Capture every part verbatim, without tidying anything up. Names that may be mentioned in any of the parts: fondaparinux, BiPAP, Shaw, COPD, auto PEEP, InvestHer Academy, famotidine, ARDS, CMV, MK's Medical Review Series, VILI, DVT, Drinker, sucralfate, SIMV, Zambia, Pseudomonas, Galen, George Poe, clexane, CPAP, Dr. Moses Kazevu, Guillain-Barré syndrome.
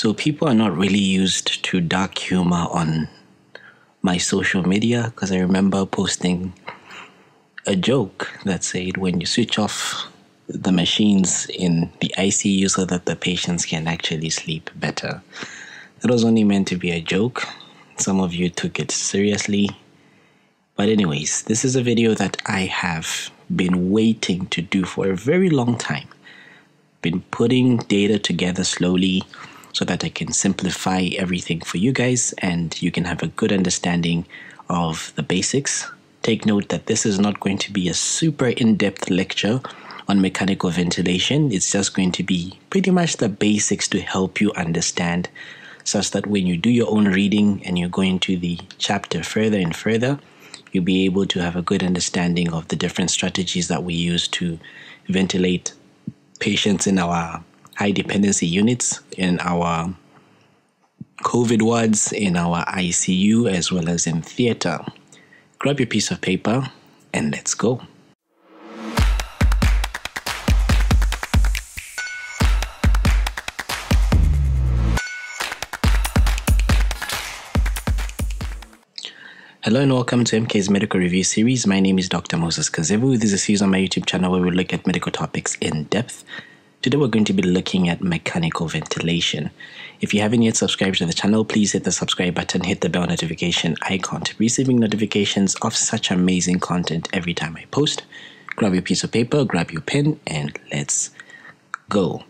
So people are not really used to dark humor on my social media, because I remember posting a joke that said, when you switch off the machines in the I C U so that the patients can actually sleep better. It was only meant to be a joke. Some of you took it seriously. But anyways, this is a video that I have been waiting to do for a very long time. Been putting data together slowly so that I can simplify everything for you guys and you can have a good understanding of the basics. Take note that this is not going to be a super in-depth lecture on mechanical ventilation. It's just going to be pretty much the basics to help you understand, such that when you do your own reading and you go into the chapter further and further, you'll be able to have a good understanding of the different strategies that we use to ventilate patients in our high dependency units, in our COVID wards, in our I C U, as well as in theater. Grab your piece of paper and let's go. Hello and welcome to M K's Medical Review Series. My name is Doctor Moses Kazevu. This is a series on my YouTube channel where we look at medical topics in depth. Today we're going to be looking at mechanical ventilation. If you haven't yet subscribed to the channel, please hit the subscribe button, hit the bell notification icon to be receiving notifications of such amazing content every time I post. Grab your piece of paper, grab your pen, and let's go.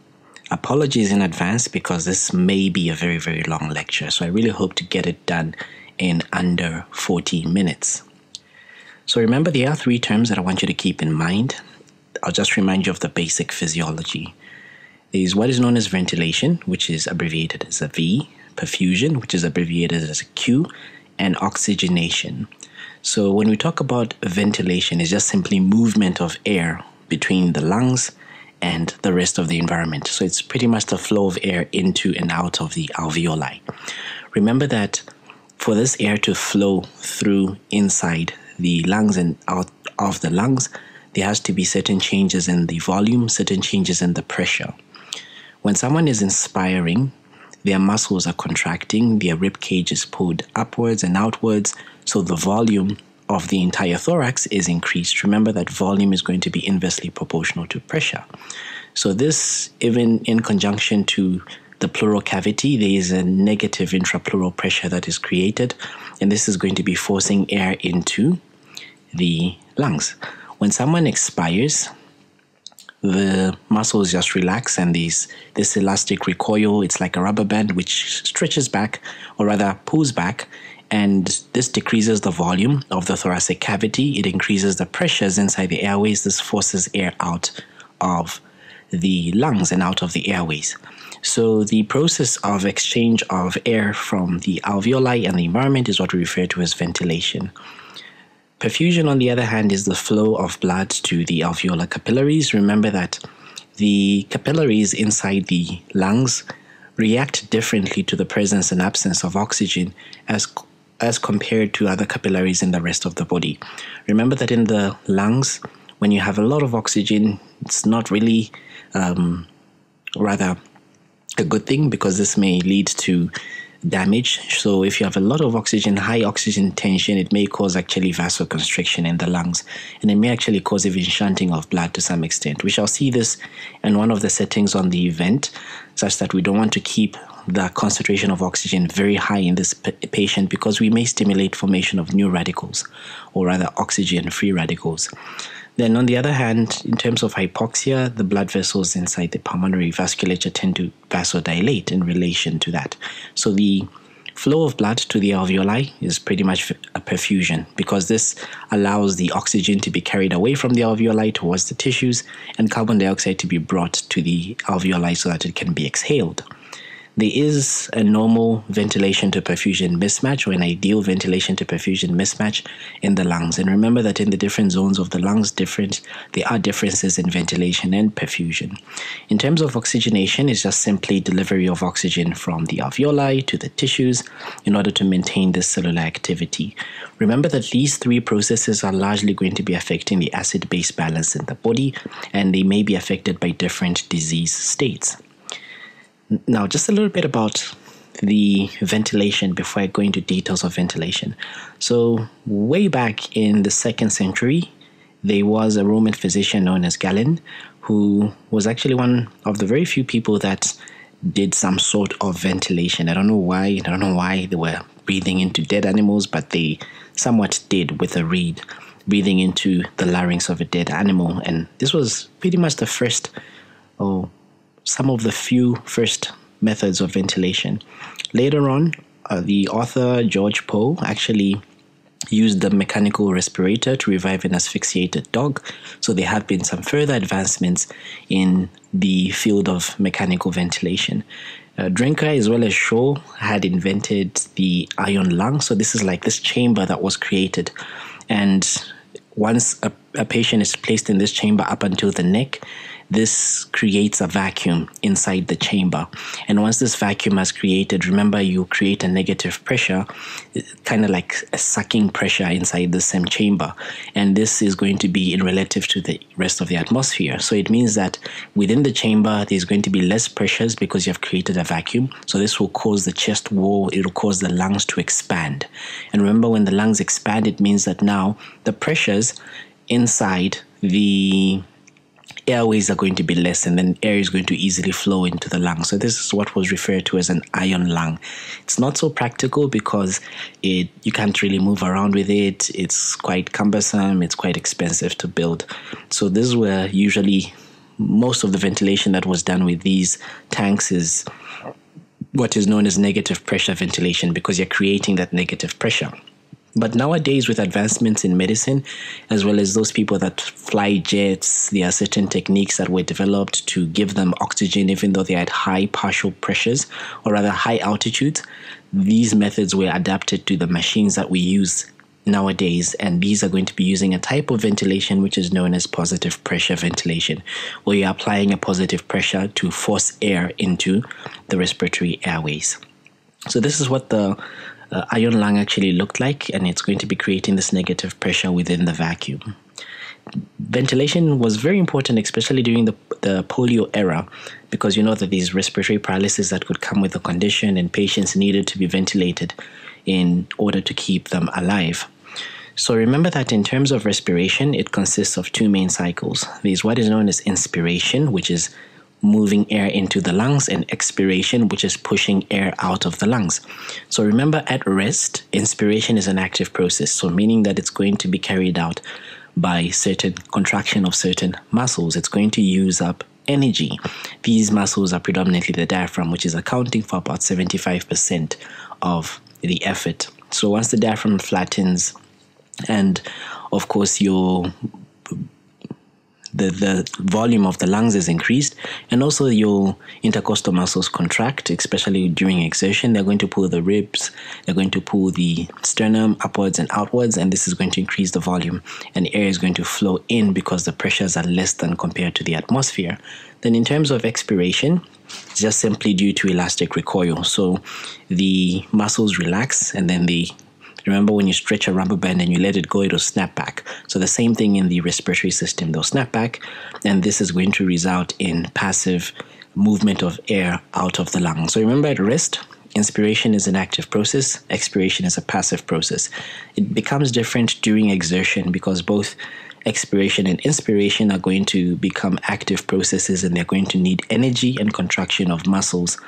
Apologies in advance because this may be a very, very long lecture, so I really hope to get it done in under forty minutes. So remember, there are three terms that I want you to keep in mind. I'll just remind you of the basic physiology. There is what is known as ventilation, which is abbreviated as a V, perfusion, which is abbreviated as a Q, and oxygenation. So when we talk about ventilation, it's just simply movement of air between the lungs and the rest of the environment. So it's pretty much the flow of air into and out of the alveoli. Remember that for this air to flow through inside the lungs and out of the lungs, there has to be certain changes in the volume, certain changes in the pressure. When someone is inspiring, their muscles are contracting, their rib cage is pulled upwards and outwards, so the volume of the entire thorax is increased. Remember that volume is going to be inversely proportional to pressure. So this, even in conjunction to the pleural cavity, there is a negative intrapleural pressure that is created, and this is going to be forcing air into the lungs. When someone expires, the muscles just relax, and these, this elastic recoil, it's like a rubber band which stretches back, or rather pulls back, and this decreases the volume of the thoracic cavity. It increases the pressures inside the airways. This forces air out of the lungs and out of the airways. So the process of exchange of air from the alveoli and the environment is what we refer to as ventilation. Perfusion, on the other hand, is the flow of blood to the alveolar capillaries. Remember that the capillaries inside the lungs react differently to the presence and absence of oxygen as, as compared to other capillaries in the rest of the body. Remember that in the lungs, when you have a lot of oxygen, it's not really um, rather a good thing, because this may lead to damage. So if you have a lot of oxygen, high oxygen tension, it may cause actually vasoconstriction in the lungs, and it may actually cause even shunting of blood to some extent. We shall see this in one of the settings on the event, such that we don't want to keep the concentration of oxygen very high in this patient, because we may stimulate formation of new radicals, or rather oxygen-free radicals. Then on the other hand, in terms of hypoxia, the blood vessels inside the pulmonary vasculature tend to vasodilate in relation to that. So the flow of blood to the alveoli is pretty much a perfusion, because this allows the oxygen to be carried away from the alveoli towards the tissues, and carbon dioxide to be brought to the alveoli so that it can be exhaled. There is a normal ventilation to perfusion mismatch, or an ideal ventilation to perfusion mismatch in the lungs. And remember that in the different zones of the lungs, different there are differences in ventilation and perfusion. In terms of oxygenation, it's just simply delivery of oxygen from the alveoli to the tissues in order to maintain this cellular activity. Remember that these three processes are largely going to be affecting the acid-base balance in the body, and they may be affected by different disease states. Now, just a little bit about the ventilation before I go into details of ventilation. So way back in the second century, there was a Roman physician known as Galen, who was actually one of the very few people that did some sort of ventilation. I don't know why, I don't know why they were breathing into dead animals, but they somewhat did with a reed, breathing into the larynx of a dead animal. And this was pretty much the first, or some of the few first methods of ventilation. Later on, uh, the author George Poe actually used the mechanical respirator to revive an asphyxiated dog. So there have been some further advancements in the field of mechanical ventilation. Uh, Drinker, as well as Shaw, had invented the iron lung. So this is like this chamber that was created. And once a, a patient is placed in this chamber up until the neck, this creates a vacuum inside the chamber. And once this vacuum is created, remember, you create a negative pressure, kind of like a sucking pressure inside the same chamber. And this is going to be in relative to the rest of the atmosphere. So it means that within the chamber, there's going to be less pressures because you have created a vacuum. So this will cause the chest wall, it will cause the lungs to expand. And remember, when the lungs expand, it means that now the pressures inside the airways are going to be less, and then air is going to easily flow into the lung. So this is what was referred to as an iron lung. It's not so practical because it you can't really move around with it. It's quite cumbersome. It's quite expensive to build. So this is where usually most of the ventilation that was done with these tanks is what is known as negative pressure ventilation, because you're creating that negative pressure. But nowadays, with advancements in medicine, as well as those people that fly jets, there are certain techniques that were developed to give them oxygen, even though they had high partial pressures, or rather high altitudes. These methods were adapted to the machines that we use nowadays, and these are going to be using a type of ventilation which is known as positive pressure ventilation, where you're applying a positive pressure to force air into the respiratory airways. So this is what the Uh, iron lung actually looked like, and it's going to be creating this negative pressure within the vacuum. Ventilation was very important, especially during the, the polio era, because you know that these respiratory paralysis that could come with the condition, and patients needed to be ventilated in order to keep them alive. So remember that in terms of respiration, it consists of two main cycles. There's what is known as inspiration, which is moving air into the lungs, and expiration, which is pushing air out of the lungs. So remember, at rest, inspiration is an active process, so meaning that it's going to be carried out by certain contraction of certain muscles. It's going to use up energy. These muscles are predominantly the diaphragm, which is accounting for about seventy-five percent of the effort. So once the diaphragm flattens, and of course your The, the volume of the lungs is increased, and also your intercostal muscles contract, especially during exertion. They're going to pull the ribs, they're going to pull the sternum upwards and outwards, and this is going to increase the volume, and air is going to flow in because the pressures are less than compared to the atmosphere. Then in terms of expiration, it's just simply due to elastic recoil. So the muscles relax, and then they remember, when you stretch a rubber band and you let it go, it'll snap back. So the same thing in the respiratory system, they'll snap back, and this is going to result in passive movement of air out of the lung. So remember, at rest, inspiration is an active process, expiration is a passive process. It becomes different during exertion because both expiration and inspiration are going to become active processes, and they're going to need energy and contraction of muscles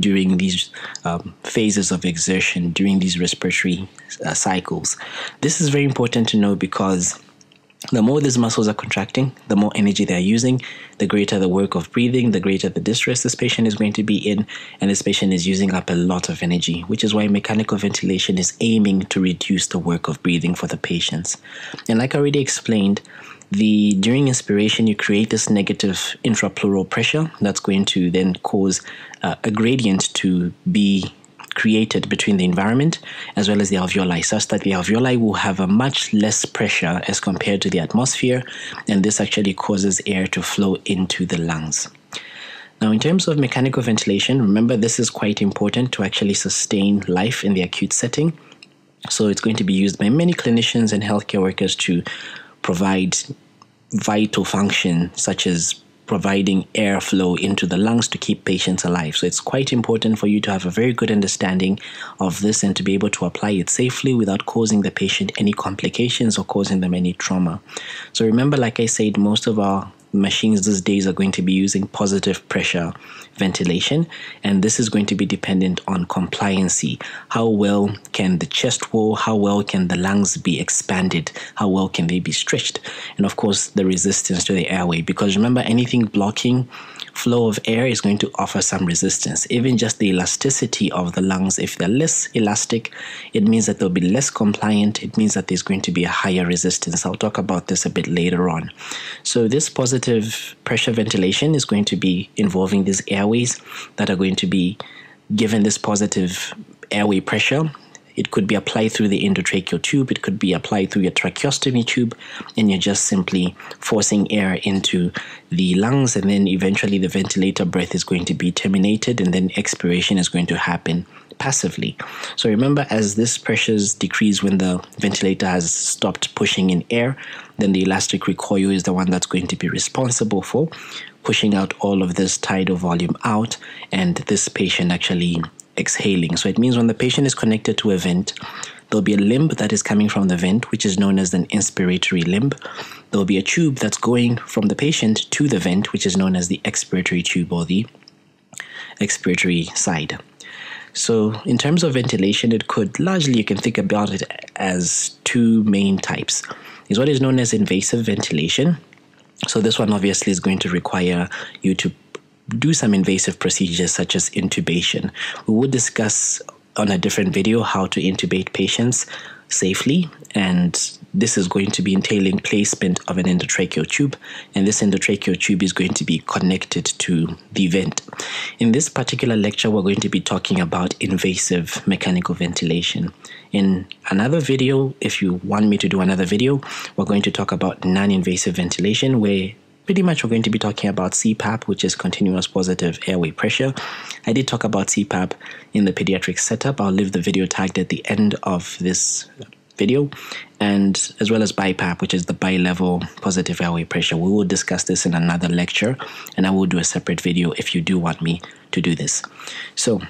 during these um, phases of exertion, during these respiratory uh, cycles. This is very important to know because the more these muscles are contracting, the more energy they're using, the greater the work of breathing, the greater the distress this patient is going to be in, and this patient is using up a lot of energy, which is why mechanical ventilation is aiming to reduce the work of breathing for the patients. And like I already explained, The, during inspiration, you create this negative intrapleural pressure that's going to then cause uh, a gradient to be created between the environment as well as the alveoli, such that the alveoli will have a much less pressure as compared to the atmosphere, and this actually causes air to flow into the lungs. Now, in terms of mechanical ventilation, remember, this is quite important to actually sustain life in the acute setting. So it's going to be used by many clinicians and healthcare workers to provide vital function such as providing airflow into the lungs to keep patients alive. So it's quite important for you to have a very good understanding of this and to be able to apply it safely without causing the patient any complications or causing them any trauma. So remember, like I said, most of our machines these days are going to be using positive pressure ventilation, and this is going to be dependent on compliancy. How well can the chest wall, how well can the lungs be expanded, how well can they be stretched, and of course the resistance to the airway, because remember, anything blocking flow of air is going to offer some resistance. Even just the elasticity of the lungs, if they're less elastic, it means that they'll be less compliant. It means that there's going to be a higher resistance. I'll talk about this a bit later on. So this positive pressure ventilation is going to be involving these airways that are going to be given this positive airway pressure. It could be applied through the endotracheal tube, it could be applied through your tracheostomy tube, and you're just simply forcing air into the lungs, and then eventually the ventilator breath is going to be terminated, and then expiration is going to happen passively. So remember, as this pressures decrease when the ventilator has stopped pushing in air, then the elastic recoil is the one that's going to be responsible for pushing out all of this tidal volume out, and this patient actually exhaling. So it means when the patient is connected to a vent, there'll be a limb that is coming from the vent, which is known as an inspiratory limb. There'll be a tube that's going from the patient to the vent, which is known as the expiratory tube or the expiratory side. So in terms of ventilation, it could largely, you can think about it as two main types. Is what is known as invasive ventilation. So this one obviously is going to require you to do some invasive procedures such as intubation. We will discuss on a different video how to intubate patients safely, and this is going to be entailing placement of an endotracheal tube, and this endotracheal tube is going to be connected to the vent. In this particular lecture, we're going to be talking about invasive mechanical ventilation. In another video, if you want me to do another video, we're going to talk about non-invasive ventilation, where pretty much we're going to be talking about C PAP, which is continuous positive airway pressure. I did talk about C PAP in the pediatric setup. I'll leave the video tagged at the end of this video, and as well as BiPAP, which is the bi-level positive airway pressure. We will discuss this in another lecture, and I will do a separate video if you do want me to do this. So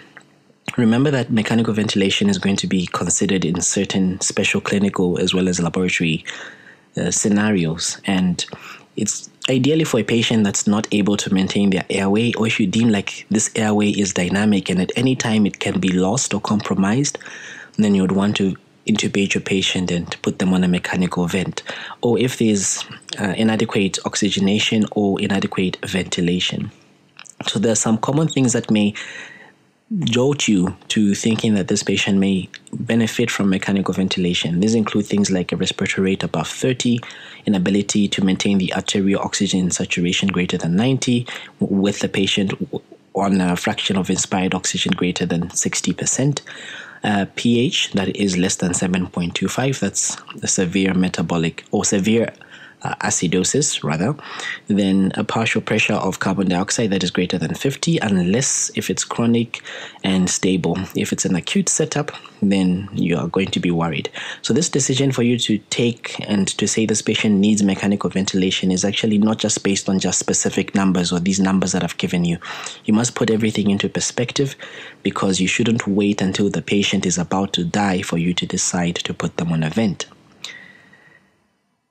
remember that mechanical ventilation is going to be considered in certain special clinical as well as laboratory uh, scenarios, and it's ideally for a patient that's not able to maintain their airway, or if you deem like this airway is dynamic and at any time it can be lost or compromised, then you would want to intubate your patient and put them on a mechanical vent, or if there's uh, inadequate oxygenation or inadequate ventilation. So there are some common things that may jolt you to thinking that this patient may benefit from mechanical ventilation. These include things like a respiratory rate above thirty, inability to maintain the arterial oxygen saturation greater than ninety with the patient on a fraction of inspired oxygen greater than sixty percent, uh, pH that is less than seven point two five, that's a severe metabolic or severe Uh, acidosis rather, then a partial pressure of carbon dioxide that is greater than fifty, unless if it's chronic and stable. If it's an acute setup, then you are going to be worried. So this decision for you to take and to say this patient needs mechanical ventilation is actually not just based on just specific numbers or these numbers that I've given you. You must put everything into perspective, because you shouldn't wait until the patient is about to die for you to decide to put them on a vent.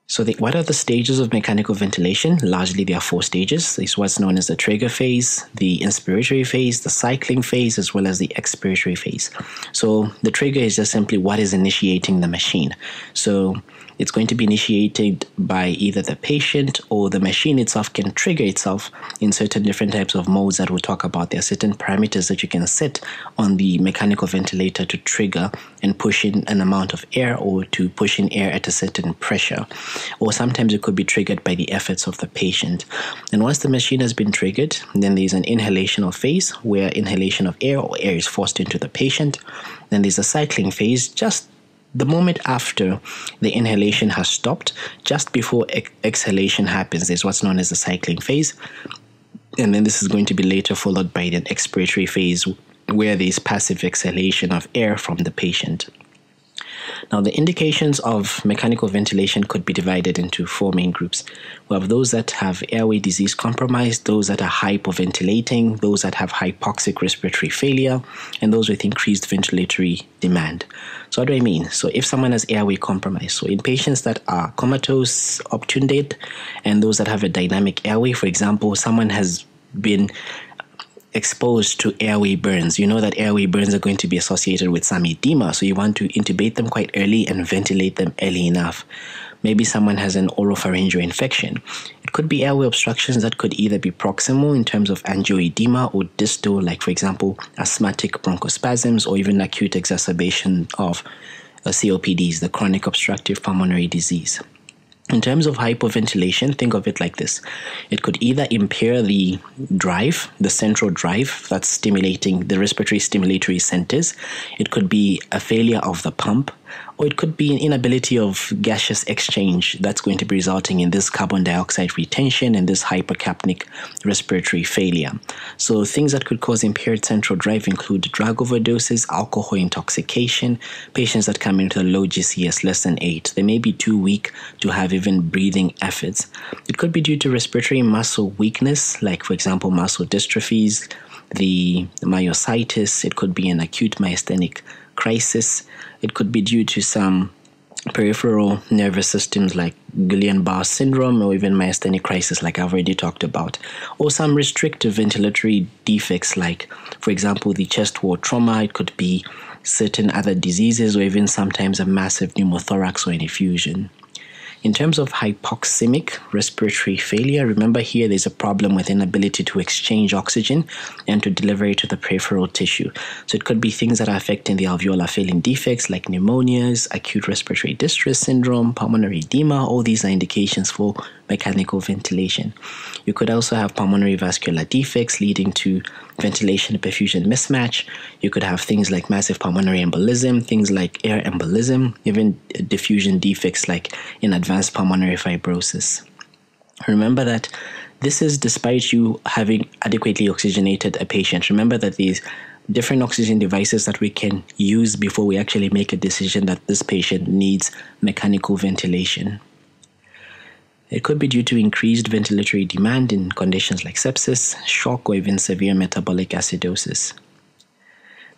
So the, what are the stages of mechanical ventilation? Largely, there are four stages. It's what's known as the trigger phase, the inspiratory phase, the cycling phase, as well as the expiratory phase. So the trigger is just simply what is initiating the machine. So it's going to be initiated by either the patient, or the machine itself can trigger itself in certain different types of modes that we'll talk about. There are certain parameters that you can set on the mechanical ventilator to trigger and push in an amount of air, or to push in air at a certain pressure. Or sometimes it could be triggered by the efforts of the patient. And once the machine has been triggered, then there's an inhalational phase where inhalation of air or air is forced into the patient. Then there's a cycling phase, just the moment after the inhalation has stopped, just before ex exhalation happens, is what's known as the cycling phase. And then this is going to be later followed by an expiratory phase where there is passive exhalation of air from the patient. Now, the indications of mechanical ventilation could be divided into four main groups. We have those that have airway disease compromise, those that are hypoventilating, those that have hypoxic respiratory failure, and those with increased ventilatory demand. So what do I mean? So if someone has airway compromise, so in patients that are comatose, obtundate, and those that have a dynamic airway, for example, someone has been exposed to airway burns. You know that airway burns are going to be associated with some edema, so you want to intubate them quite early and ventilate them early enough. Maybe someone has an oropharyngeal infection. It could be airway obstructions that could either be proximal in terms of angioedema or distal, like for example, asthmatic bronchospasms or even acute exacerbation of C O P Ds, the chronic obstructive pulmonary disease. In terms of hypoventilation, think of it like this. It could either impair the drive, the central drive that's stimulating the respiratory stimulatory centers. It could be a failure of the pump, or it could be an inability of gaseous exchange that's going to be resulting in this carbon dioxide retention and this hypercapnic respiratory failure. So things that could cause impaired central drive include drug overdoses, alcohol intoxication, patients that come into a low G C S less than eight. They may be too weak to have even breathing efforts. It could be due to respiratory muscle weakness, like for example, muscle dystrophies, the myositis. It could be an acute myasthenic crisis. It could be due to some peripheral nervous systems like Guillain-Barré syndrome or even myasthenic crisis like I've already talked about, or some restrictive ventilatory defects like, for example, the chest wall trauma. It could be certain other diseases or even sometimes a massive pneumothorax or an effusion. In terms of hypoxemic respiratory failure, remember here there's a problem with inability to exchange oxygen and to deliver it to the peripheral tissue. So it could be things that are affecting the alveolar filling defects like pneumonias, acute respiratory distress syndrome, pulmonary edema. All these are indications for mechanical ventilation. You could also have pulmonary vascular defects leading to ventilation and perfusion mismatch. You could have things like massive pulmonary embolism, things like air embolism, even diffusion defects like in advanced pulmonary fibrosis. Remember that this is despite you having adequately oxygenated a patient. Remember that these different oxygen devices that we can use before we actually make a decision that this patient needs mechanical ventilation. It could be due to increased ventilatory demand in conditions like sepsis, shock, or even severe metabolic acidosis.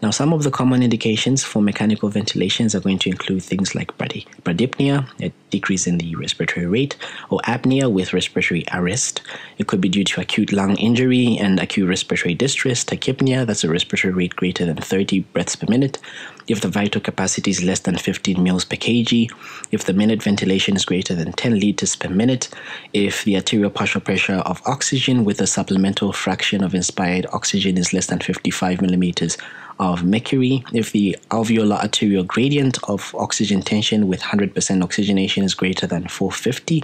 Now, some of the common indications for mechanical ventilations are going to include things like brady, bradypnea, a decrease in the respiratory rate, or apnea with respiratory arrest. It could be due to acute lung injury and acute respiratory distress, tachypnea, that's a respiratory rate greater than thirty breaths per minute, if the vital capacity is less than fifteen mils per kg, if the minute ventilation is greater than ten liters per minute, if the arterial partial pressure of oxygen with a supplemental fraction of inspired oxygen is less than fifty-five millimeters of mercury, if the alveolar arterial gradient of oxygen tension with one hundred percent oxygenation is greater than four hundred fifty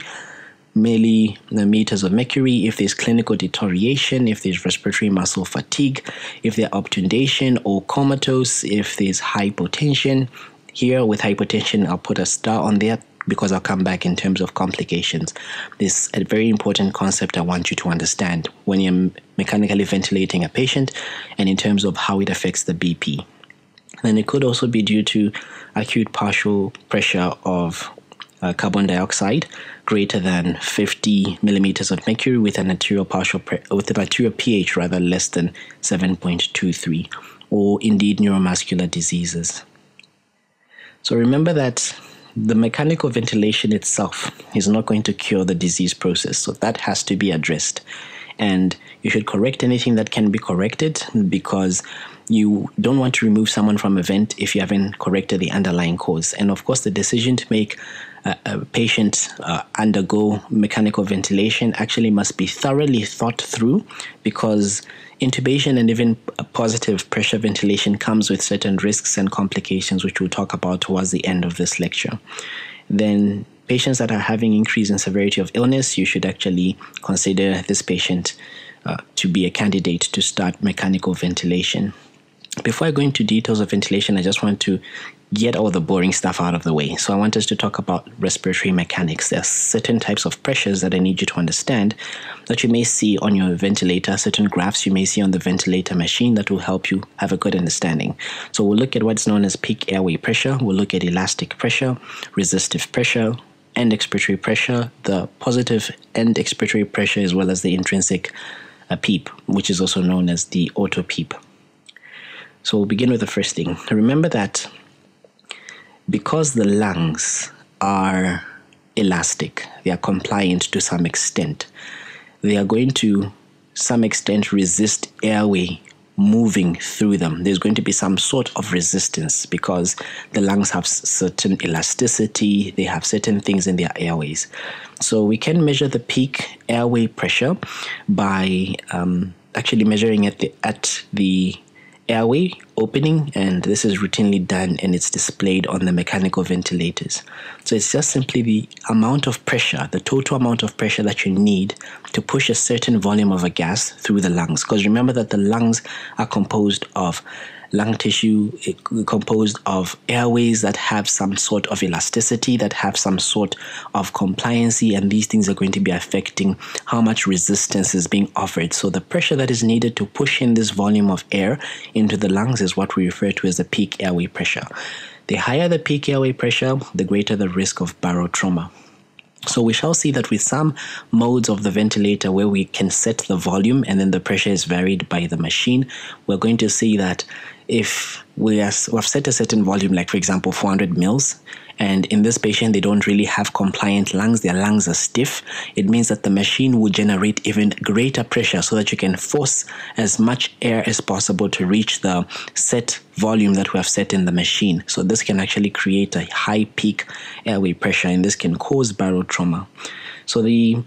millimeters of mercury, if there's clinical deterioration, if there's respiratory muscle fatigue, if there's obtundation or comatose, if there's hypotension. Here with hypotension, I'll put a star on there because I'll come back in terms of complications. This is a very important concept I want you to understand when you're mechanically ventilating a patient and in terms of how it affects the B P. Then it could also be due to acute partial pressure of uh, carbon dioxide greater than fifty millimeters of mercury with an arterial partial pre- with an arterial pH rather less than seven point two three, or indeed neuromuscular diseases. So remember that the mechanical ventilation itself is not going to cure the disease process, so that has to be addressed. And you should correct anything that can be corrected, because you don't want to remove someone from a vent if you haven't corrected the underlying cause. And of course, the decision to make a, a patient uh, undergo mechanical ventilation actually must be thoroughly thought through, because intubation and even positive pressure ventilation comes with certain risks and complications, which we'll talk about towards the end of this lecture. Then patients that are having increase in severity of illness, you should actually consider this patient uh, to be a candidate to start mechanical ventilation. Before I go into details of ventilation, I just want to get all the boring stuff out of the way. So I want us to talk about respiratory mechanics. There are certain types of pressures that I need you to understand that you may see on your ventilator, certain graphs you may see on the ventilator machine that will help you have a good understanding. So we'll look at what's known as peak airway pressure. We'll look at elastic pressure, resistive pressure, and expiratory pressure, the positive and expiratory pressure, as well as the intrinsic uh, PEEP, which is also known as the auto PEEP. So we'll begin with the first thing. Remember that because the lungs are elastic, they are compliant to some extent, they are going to some extent resist airway moving through them. There's going to be some sort of resistance because the lungs have certain elasticity, they have certain things in their airways. So we can measure the peak airway pressure by um, actually measuring at the, at the airway opening, and this is routinely done and it's displayed on the mechanical ventilators. So it's just simply the amount of pressure, the total amount of pressure that you need to push a certain volume of a gas through the lungs. Because remember that the lungs are composed of lung tissue, composed of airways that have some sort of elasticity, that have some sort of compliancy, and these things are going to be affecting how much resistance is being offered. So the pressure that is needed to push in this volume of air into the lungs is what we refer to as the peak airway pressure. The higher the peak airway pressure, the greater the risk of barotrauma. So we shall see that with some modes of the ventilator where we can set the volume and then the pressure is varied by the machine, we're going to see that if we have set a certain volume, like for example four hundred mils, and in this patient they don't really have compliant lungs, their lungs are stiff, it means that the machine will generate even greater pressure so that you can force as much air as possible to reach the set volume that we have set in the machine. So this can actually create a high peak airway pressure, and this can cause barotrauma. So the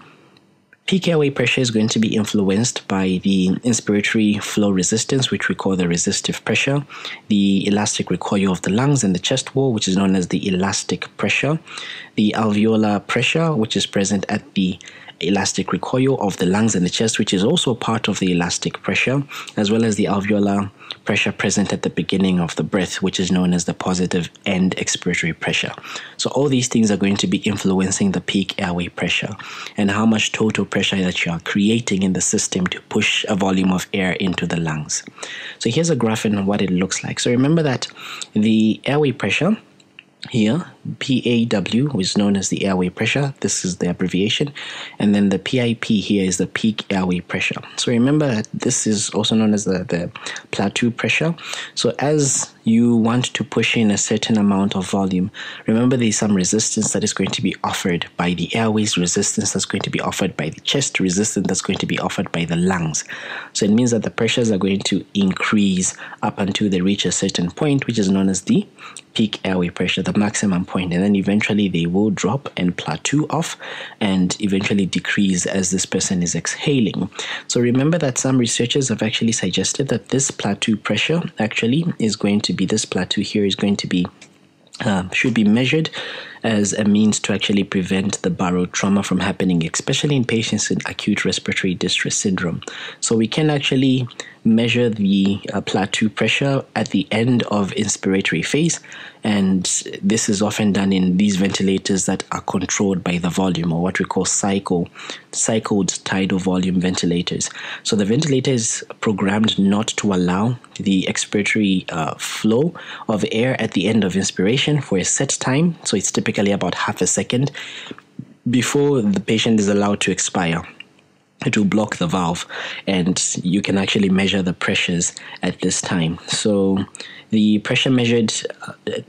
peak airway pressure is going to be influenced by the inspiratory flow resistance, which we call the resistive pressure, the elastic recoil of the lungs and the chest wall, which is known as the elastic pressure, the alveolar pressure, which is present at the elastic recoil of the lungs and the chest, which is also part of the elastic pressure, as well as the alveolar pressure present at the beginning of the breath, which is known as the positive and expiratory pressure. So all these things are going to be influencing the peak airway pressure and how much total pressure that you are creating in the system to push a volume of air into the lungs. So here's a graph on what it looks like. So remember that the airway pressure here, P A W, is known as the airway pressure. This is the abbreviation. And then the P I P here is the peak airway pressure. So remember that this is also known as the, the plateau pressure. So as you want to push in a certain amount of volume, remember there's some resistance that is going to be offered by the airways, resistance that's going to be offered by the chest, resistance that's going to be offered by the lungs. So it means that the pressures are going to increase up until they reach a certain point, which is known as the peak airway pressure, the maximum point, and then eventually they will drop and plateau off and eventually decrease as this person is exhaling. So remember that some researchers have actually suggested that this plateau pressure actually is going to be, this plateau here is going to be, uh, should be measured as a means to actually prevent the barotrauma from happening, especially in patients with acute respiratory distress syndrome. So we can actually measure the uh, plateau pressure at the end of inspiratory phase, and this is often done in these ventilators that are controlled by the volume, or what we call cycle, cycled tidal volume ventilators. So the ventilator is programmed not to allow the expiratory uh, flow of air at the end of inspiration for a set time, so it's typically about half a second before the patient is allowed to expire. It will block the valve, and you can actually measure the pressures at this time. So the pressure measured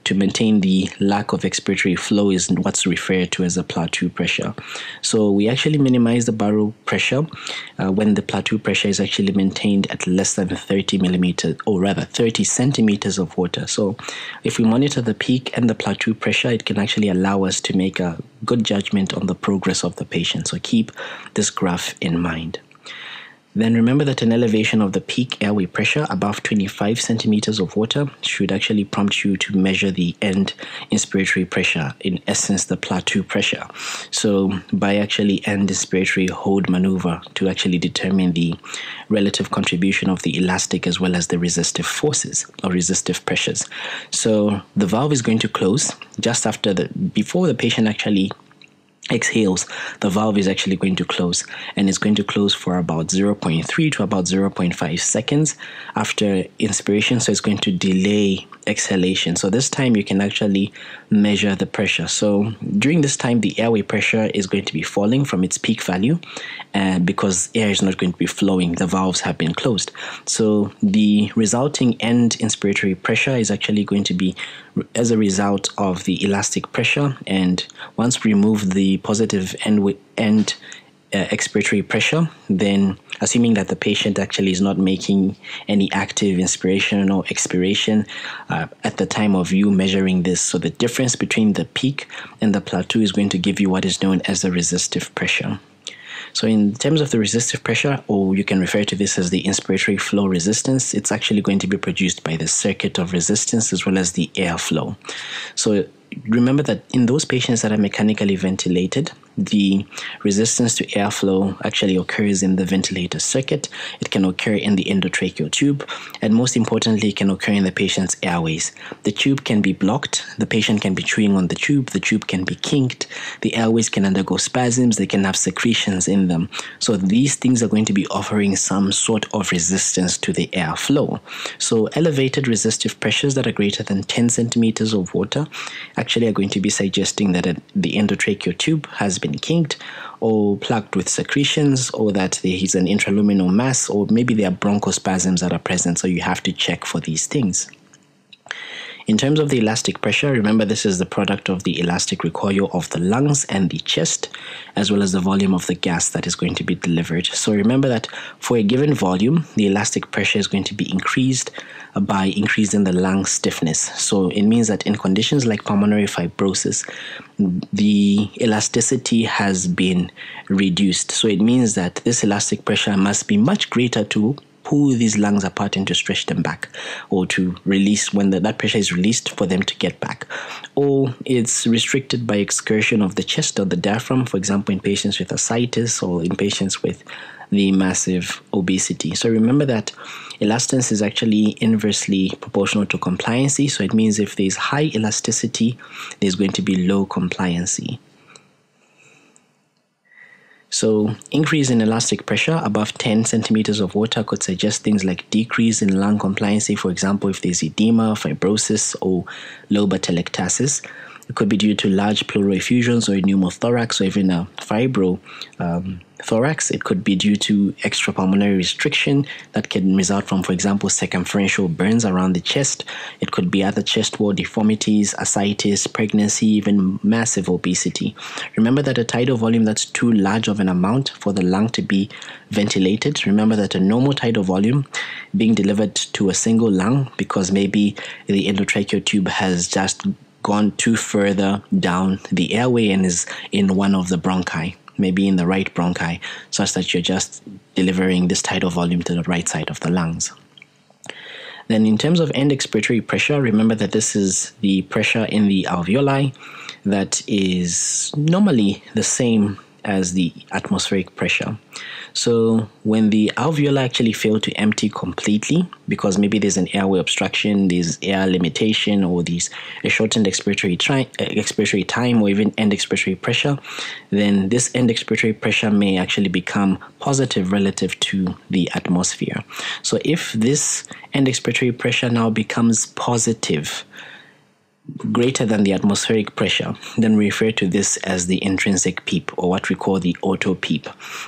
to maintain the lack of expiratory flow is what's referred to as a plateau pressure. So we actually minimize the baro pressure uh, when the plateau pressure is actually maintained at less than thirty millimeters, or rather thirty centimeters of water. So if we monitor the peak and the plateau pressure, it can actually allow us to make a good judgment on the progress of the patient. So keep this graph in mind. Then remember that an elevation of the peak airway pressure above twenty-five centimeters of water should actually prompt you to measure the end inspiratory pressure, in essence the plateau pressure. So by actually end inspiratory hold maneuver to actually determine the relative contribution of the elastic as well as the resistive forces or resistive pressures. So the valve is going to close just after the, before the patient actually exhales, the valve is actually going to close, and it's going to close for about zero point three to about zero point five seconds after inspiration. So it's going to delay exhalation. So this time you can actually measure the pressure. So during this time, the airway pressure is going to be falling from its peak value uh, because air is not going to be flowing. The valves have been closed. So the resulting end inspiratory pressure is actually going to be as a result of the elastic pressure. And once we remove the positive end, end Uh, expiratory pressure, then assuming that the patient actually is not making any active inspiration or expiration uh, at the time of you measuring this, so the difference between the peak and the plateau is going to give you what is known as the resistive pressure. So in terms of the resistive pressure, or you can refer to this as the inspiratory flow resistance, it's actually going to be produced by the circuit of resistance as well as the airflow. So remember that in those patients that are mechanically ventilated, the resistance to airflow actually occurs in the ventilator circuit. It can occur in the endotracheal tube, and most importantly, it can occur in the patient's airways. The tube can be blocked. The patient can be chewing on the tube. The tube can be kinked. The airways can undergo spasms. They can have secretions in them. So these things are going to be offering some sort of resistance to the airflow. So elevated resistive pressures that are greater than ten centimeters of water actually are going to be suggesting that the endotracheal tube has been kinked or plugged with secretions, or that there is an intraluminal mass, or maybe there are bronchospasms that are present. So you have to check for these things. In terms of the elastic pressure, remember this is the product of the elastic recoil of the lungs and the chest, as well as the volume of the gas that is going to be delivered. So remember that for a given volume, the elastic pressure is going to be increased by increasing the lung stiffness. So it means that in conditions like pulmonary fibrosis, the elasticity has been reduced. So it means that this elastic pressure must be much greater to pull these lungs apart and to stretch them back, or to release when the, that pressure is released for them to get back. Or it's restricted by excursion of the chest or the diaphragm, for example, in patients with ascites or in patients with the massive obesity. So remember that elastance is actually inversely proportional to compliancy. So it means if there's high elasticity, there's going to be low compliancy. So increase in elastic pressure above ten centimeters of water could suggest things like decrease in lung compliancy, for example, if there's edema, fibrosis, or lobar telectasis. It could be due to large pleural effusions or a pneumothorax or even a fibro um, thorax. It could be due to extrapulmonary restriction that can result from, for example, circumferential burns around the chest. It could be other chest wall deformities, ascites, pregnancy, even massive obesity. Remember that a tidal volume that's too large of an amount for the lung to be ventilated. Remember that a normal tidal volume being delivered to a single lung, because maybe the endotracheal tube has just gone too further down the airway and is in one of the bronchi, maybe in the right bronchi, such that you're just delivering this tidal volume to the right side of the lungs. Then in terms of end expiratory pressure, remember that this is the pressure in the alveoli that is normally the same as the atmospheric pressure. So when the alveoli actually fail to empty completely, because maybe there's an airway obstruction, there's air limitation, or there's a shortened expiratory, tri- expiratory time, or even end expiratory pressure, then this end expiratory pressure may actually become positive relative to the atmosphere. So if this end expiratory pressure now becomes positive, greater than the atmospheric pressure, then we refer to this as the intrinsic PEEP, or what we call the auto PEEP.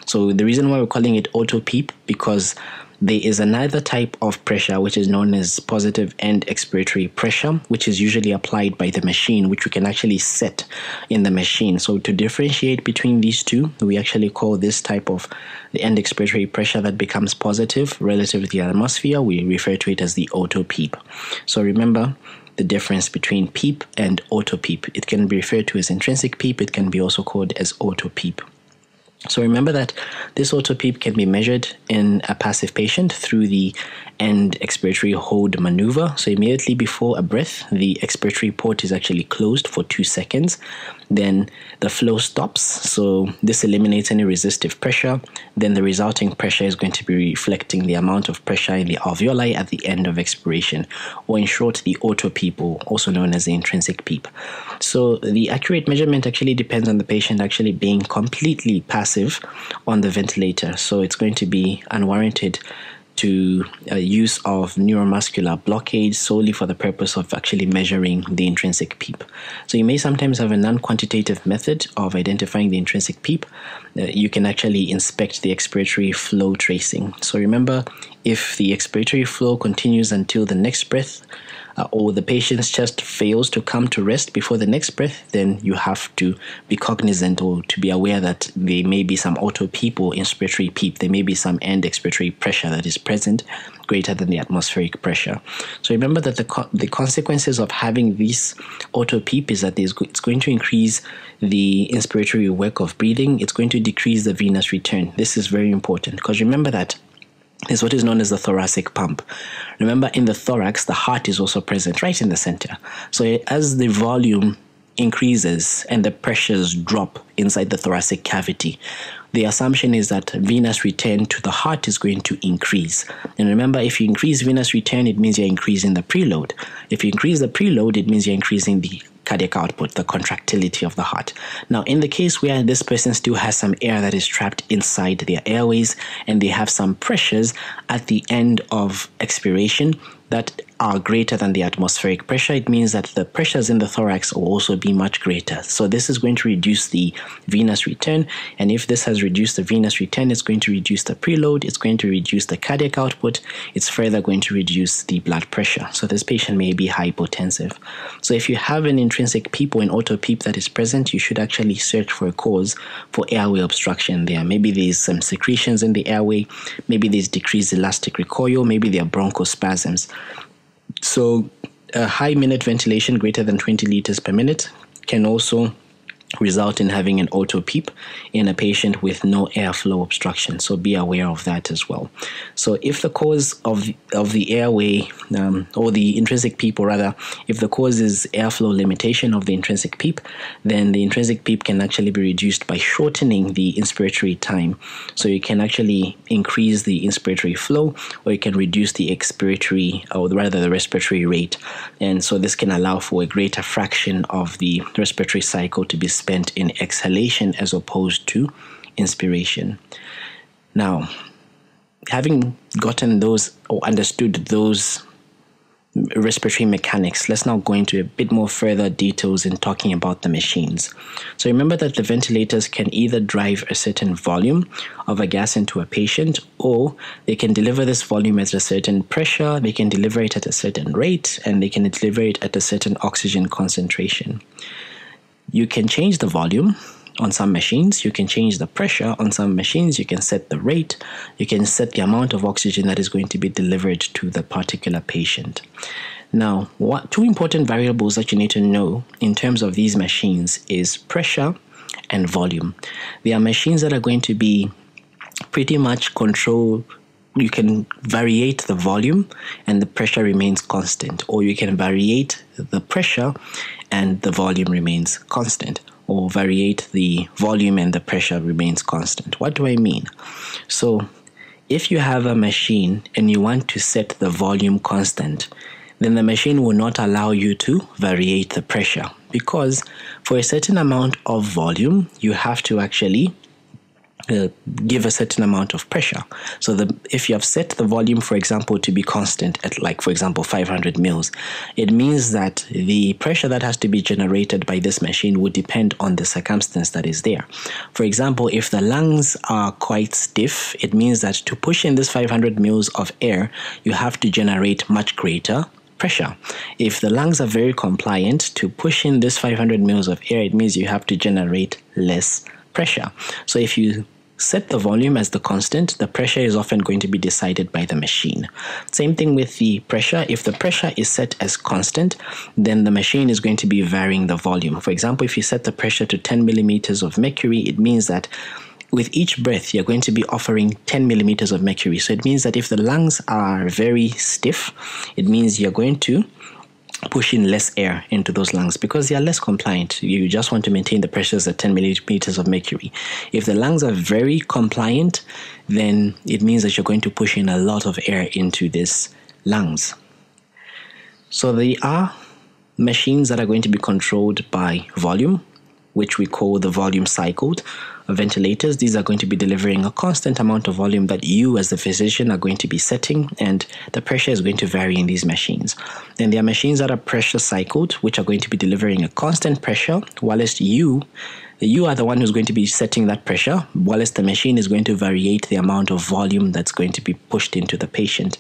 So the reason why we're calling it auto PEEP, because there is another type of pressure which is known as positive end expiratory pressure, which is usually applied by the machine, which we can actually set in the machine. So to differentiate between these two, we actually call this type of the end expiratory pressure that becomes positive relative to the atmosphere, we refer to it as the auto PEEP. So remember the difference between PEEP and auto PEEP. It can be referred to as intrinsic PEEP. It can be also called as auto PEEP. So remember that this auto PEEP can be measured in a passive patient through the end expiratory hold maneuver. So immediately before a breath, the expiratory port is actually closed for two seconds. Then the flow stops. So this eliminates any resistive pressure. Then the resulting pressure is going to be reflecting the amount of pressure in the alveoli at the end of expiration, or in short, the auto PEEP, also known as the intrinsic PEEP. So the accurate measurement actually depends on the patient actually being completely passive on the ventilator. So it's going to be unwarranted to uh, use of neuromuscular blockade solely for the purpose of actually measuring the intrinsic PEEP. So you may sometimes have a non-quantitative method of identifying the intrinsic PEEP. Uh, you can actually inspect the expiratory flow tracing. So remember, if the expiratory flow continues until the next breath, uh, or the patient's chest fails to come to rest before the next breath, then you have to be cognizant or to be aware that there may be some auto PEEP or inspiratory PEEP. There may be some end expiratory pressure that is present, greater than the atmospheric pressure. So remember that the co the consequences of having this auto PEEP is that it's going to increase the inspiratory work of breathing. It's going to decrease the venous return. This is very important because remember that is what is known as the thoracic pump. Remember, in the thorax, the heart is also present right in the center. So as the volume increases and the pressures drop inside the thoracic cavity, the assumption is that venous return to the heart is going to increase. And remember, if you increase venous return, it means you're increasing the preload. If you increase the preload, it means you're increasing the cardiac output, the contractility of the heart. Now, in the case where this person still has some air that is trapped inside their airways and they have some pressures at the end of expiration that are greater than the atmospheric pressure, it means that the pressures in the thorax will also be much greater. So this is going to reduce the venous return, and if this has reduced the venous return, it's going to reduce the preload, it's going to reduce the cardiac output, it's further going to reduce the blood pressure. So this patient may be hypotensive. So if you have an intrinsic PEEP or an auto PEEP that is present, you should actually search for a cause for airway obstruction there. Maybe there's some secretions in the airway, maybe there's decreased elastic recoil, maybe there are bronchospasms. So a high minute ventilation greater than twenty liters per minute can also result in having an auto PEEP in a patient with no airflow obstruction. So be aware of that as well. So if the cause of the, of the airway um, or the intrinsic PEEP, or rather, if the cause is airflow limitation of the intrinsic PEEP, then the intrinsic PEEP can actually be reduced by shortening the inspiratory time. So you can actually increase the inspiratory flow, or you can reduce the expiratory, or rather the respiratory rate. And so this can allow for a greater fraction of the respiratory cycle to be spent in exhalation as opposed to inspiration. Now, having gotten those or understood those respiratory mechanics, let's now go into a bit more further details in talking about the machines. So remember that the ventilators can either drive a certain volume of a gas into a patient, or they can deliver this volume at a certain pressure, they can deliver it at a certain rate, and they can deliver it at a certain oxygen concentration. You can change the volume on some machines, you can change the pressure on some machines, you can set the rate, you can set the amount of oxygen that is going to be delivered to the particular patient. Now, what two important variables that you need to know in terms of these machines is pressure and volume. They are machines that are going to be pretty much controlled. You can variate the volume and the pressure remains constant, or you can variate the pressure and the volume remains constant, or variate the volume and the pressure remains constant. What do I mean? So if you have a machine and you want to set the volume constant, then the machine will not allow you to variate the pressure, because for a certain amount of volume, you have to actually Uh, give a certain amount of pressure. So the, if you have set the volume, for example, to be constant at, like, for example, five hundred mils, it means that the pressure that has to be generated by this machine would depend on the circumstance that is there. For example, if the lungs are quite stiff, it means that to push in this five hundred mils of air, you have to generate much greater pressure. If the lungs are very compliant, to push in this five hundred mils of air, it means you have to generate less pressure. So if you set the volume as the constant, the pressure is often going to be decided by the machine. Same thing with the pressure. If the pressure is set as constant, then the machine is going to be varying the volume. For example, if you set the pressure to ten millimeters of mercury, it means that with each breath, you're going to be offering ten millimeters of mercury. So it means that if the lungs are very stiff, it means you're going to push in less air into those lungs because they are less compliant. You just want to maintain the pressures at ten millimeters of mercury. If the lungs are very compliant, then it means that you're going to push in a lot of air into these lungs. So they are machines that are going to be controlled by volume, which we call the volume cycled ventilators. These are going to be delivering a constant amount of volume that you as the physician are going to be setting, and the pressure is going to vary in these machines. Then there are machines that are pressure cycled, which are going to be delivering a constant pressure, whilst you, you are the one who's going to be setting that pressure, whilst the machine is going to variate the amount of volume that's going to be pushed into the patient.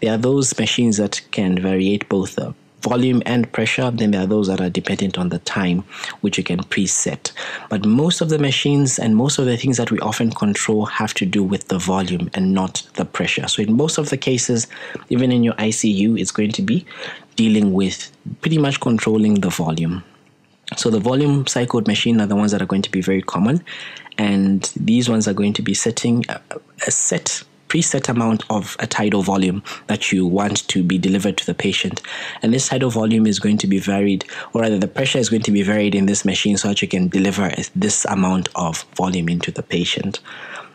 There are those machines that can variate both the volume and pressure. Then there are those that are dependent on the time, which you can preset. But most of the machines and most of the things that we often control have to do with the volume and not the pressure. So in most of the cases, even in your I C U, it's going to be dealing with pretty much controlling the volume. So the volume cycled machine are the ones that are going to be very common. And these ones are going to be setting a, a set preset amount of a tidal volume that you want to be delivered to the patient. And this tidal volume is going to be varied, or rather the pressure is going to be varied in this machine so that you can deliver this amount of volume into the patient.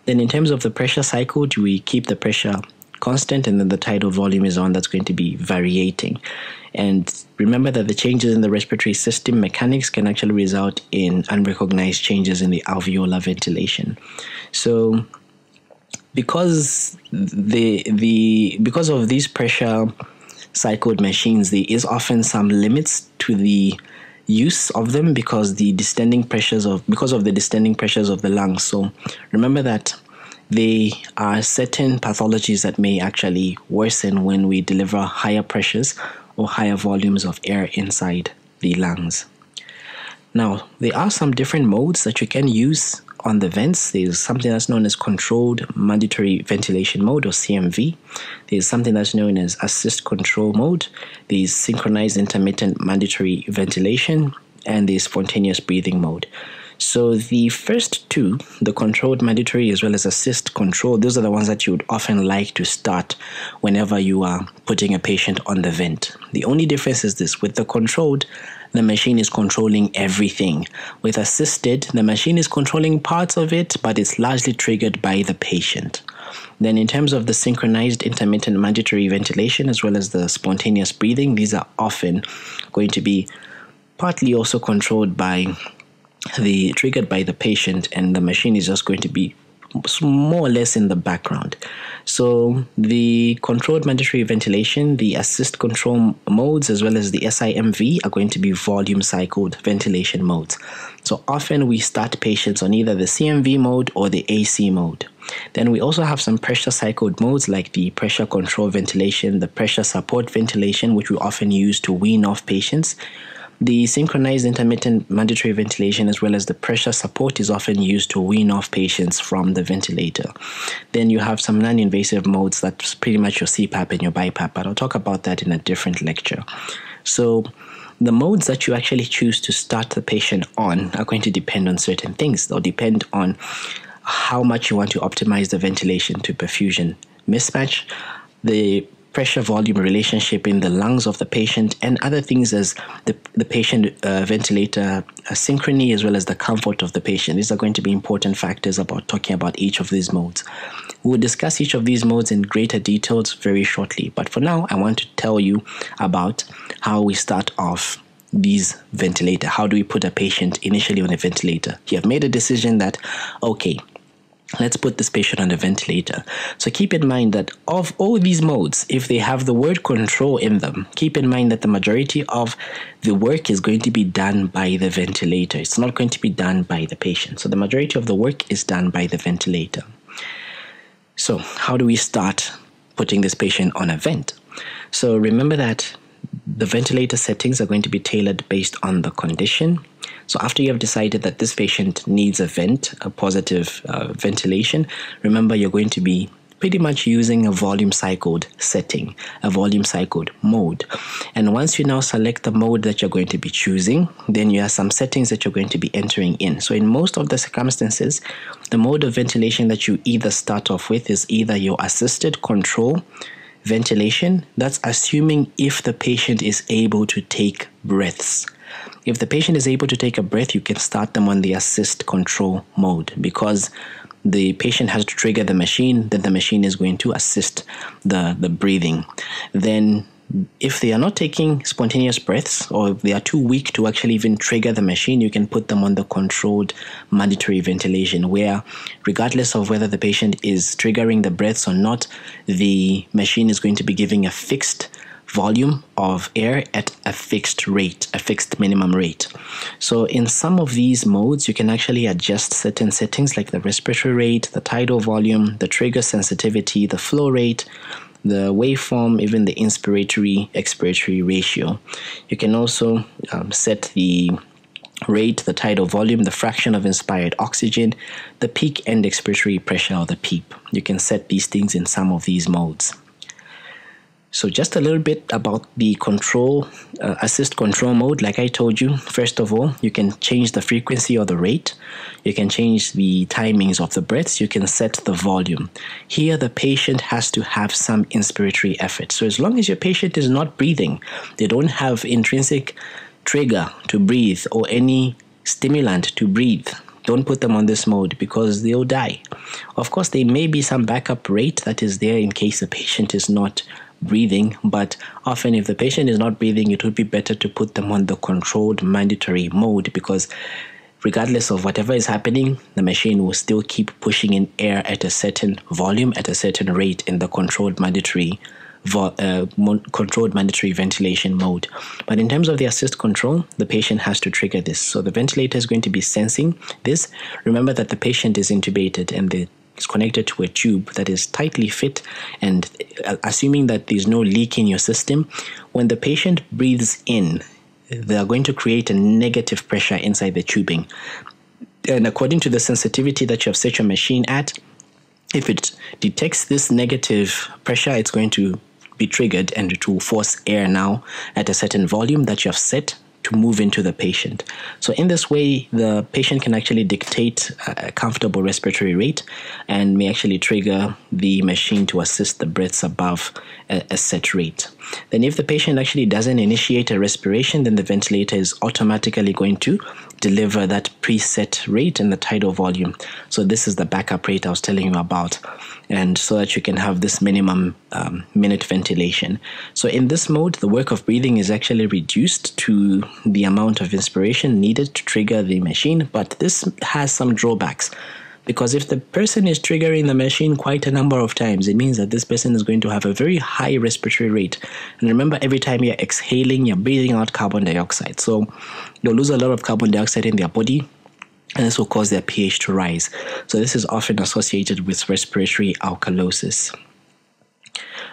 Then in terms of the pressure cycle, do we keep the pressure constant, and then the tidal volume is on that's going to be variating. And remember that the changes in the respiratory system mechanics can actually result in unrecognized changes in the alveolar ventilation. So Because the the because of these pressure cycled machines, there is often some limits to the use of them because the distending pressures of because of the distending pressures of the lungs. So remember that there are certain pathologies that may actually worsen when we deliver higher pressures or higher volumes of air inside the lungs. Now, there are some different modes that you can use on the vents. There's something that's known as controlled mandatory ventilation mode, or C M V. There's something that's known as assist control mode. There's synchronized intermittent mandatory ventilation, and there's spontaneous breathing mode. So the first two, the controlled mandatory as well as assist control, those are the ones that you would often like to start whenever you are putting a patient on the vent. The only difference is this: with the controlled, the machine is controlling everything. With assisted, the machine is controlling parts of it, but it's largely triggered by the patient. Then in terms of the synchronized intermittent mandatory ventilation as well as the spontaneous breathing, these are often going to be partly also controlled by the triggered by the patient, and the machine is just going to be more or less in the background. So the controlled mandatory ventilation, the assist control modes, as well as the S I M V are going to be volume cycled ventilation modes. So often we start patients on either the C M V mode or the A C mode. Then we also have some pressure cycled modes like the pressure control ventilation, the pressure support ventilation, which we often use to wean off patients. The synchronized intermittent mandatory ventilation as well as the pressure support is often used to wean off patients from the ventilator. Then you have some non-invasive modes, that's pretty much your C PAP and your BiPAP, but I'll talk about that in a different lecture. So the modes that you actually choose to start the patient on are going to depend on certain things. They'll depend on how much you want to optimize the ventilation to perfusion mismatch, the pressure volume relationship in the lungs of the patient, and other things as the, the patient uh, ventilator uh, synchrony as well as the comfort of the patient. These are going to be important factors about talking about each of these modes. We'll discuss each of these modes in greater details very shortly, but for now I want to tell you about how we start off these ventilator. How do we put a patient initially on a ventilator? You have made a decision that, okay, let's put this patient on a ventilator. So keep in mind that of all these modes, if they have the word control in them, keep in mind that the majority of the work is going to be done by the ventilator. It's not going to be done by the patient. So the majority of the work is done by the ventilator. So how do we start putting this patient on a vent? So remember that the ventilator settings are going to be tailored based on the condition. So after you have decided that this patient needs a vent, a positive uh, ventilation, remember you're going to be pretty much using a volume cycled setting, a volume cycled mode. And once you now select the mode that you're going to be choosing, then you have some settings that you're going to be entering in. So in most of the circumstances, the mode of ventilation that you either start off with is either your assisted control ventilation. That's assuming if the patient is able to take breaths. If the patient is able to take a breath, you can start them on the assist control mode, because the patient has to trigger the machine, then the machine is going to assist the, the breathing. Then if they are not taking spontaneous breaths, or if they are too weak to actually even trigger the machine, you can put them on the controlled mandatory ventilation, where regardless of whether the patient is triggering the breaths or not, the machine is going to be giving a fixed volume of air at a fixed rate, a fixed minimum rate. So in some of these modes, you can actually adjust certain settings like the respiratory rate, the tidal volume, the trigger sensitivity, the flow rate, the waveform, even the inspiratory-expiratory ratio. You can also um, set the rate, the tidal volume, the fraction of inspired oxygen, the peak end expiratory pressure, or the PEEP. You can set these things in some of these modes. So just a little bit about the control, uh, assist control mode. Like I told you, first of all, you can change the frequency or the rate. You can change the timings of the breaths. You can set the volume. Here, the patient has to have some inspiratory effort. So as long as your patient is not breathing, they don't have intrinsic trigger to breathe or any stimulant to breathe, don't put them on this mode because they'll die. Of course, there may be some backup rate that is there in case the patient is not breathing, but often if the patient is not breathing, it would be better to put them on the controlled mandatory mode, because regardless of whatever is happening, the machine will still keep pushing in air at a certain volume, at a certain rate in the controlled mandatory uh, controlled mandatory ventilation mode. But in terms of the assist control, the patient has to trigger this. So the ventilator is going to be sensing this. Remember that the patient is intubated and the is connected to a tube that is tightly fit, and assuming that there's no leak in your system, when the patient breathes in, they are going to create a negative pressure inside the tubing. And according to the sensitivity that you have set your machine at, if it detects this negative pressure, it's going to be triggered and it will force air now at a certain volume that you have set to move into the patient. So in this way, the patient can actually dictate a comfortable respiratory rate and may actually trigger the machine to assist the breaths above a, a set rate. Then if the patient actually doesn't initiate a respiration, then the ventilator is automatically going to deliver that preset rate and the tidal volume. So this is the backup rate I was telling you about, and so that you can have this minimum um, minute ventilation. So in this mode, the work of breathing is actually reduced to the amount of inspiration needed to trigger the machine, but this has some drawbacks. Because if the person is triggering the machine quite a number of times, it means that this person is going to have a very high respiratory rate. And remember, every time you're exhaling, you're breathing out carbon dioxide. So you'll lose a lot of carbon dioxide in their body, and this will cause their pH to rise. So this is often associated with respiratory alkalosis.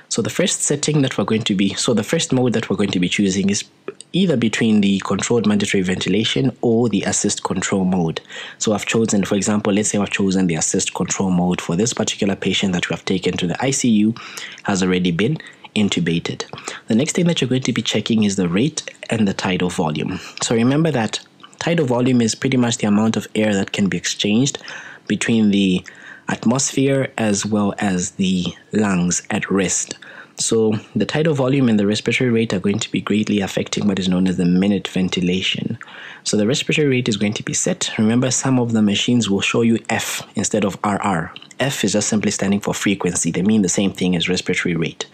So the first setting that we're going to be, so the first mode that we're going to be choosing is either between the controlled mandatory ventilation or the assist control mode. So I've chosen, for example, let's say I've chosen the assist control mode for this particular patient that we have taken to the I C U, has already been intubated. The next thing that you're going to be checking is the rate and the tidal volume. So remember that tidal volume is pretty much the amount of air that can be exchanged between the atmosphere as well as the lungs at rest. So the tidal volume and the respiratory rate are going to be greatly affecting what is known as the minute ventilation. So the respiratory rate is going to be set. Remember, some of the machines will show you F instead of R R. F is just simply standing for frequency. They mean the same thing as respiratory rate.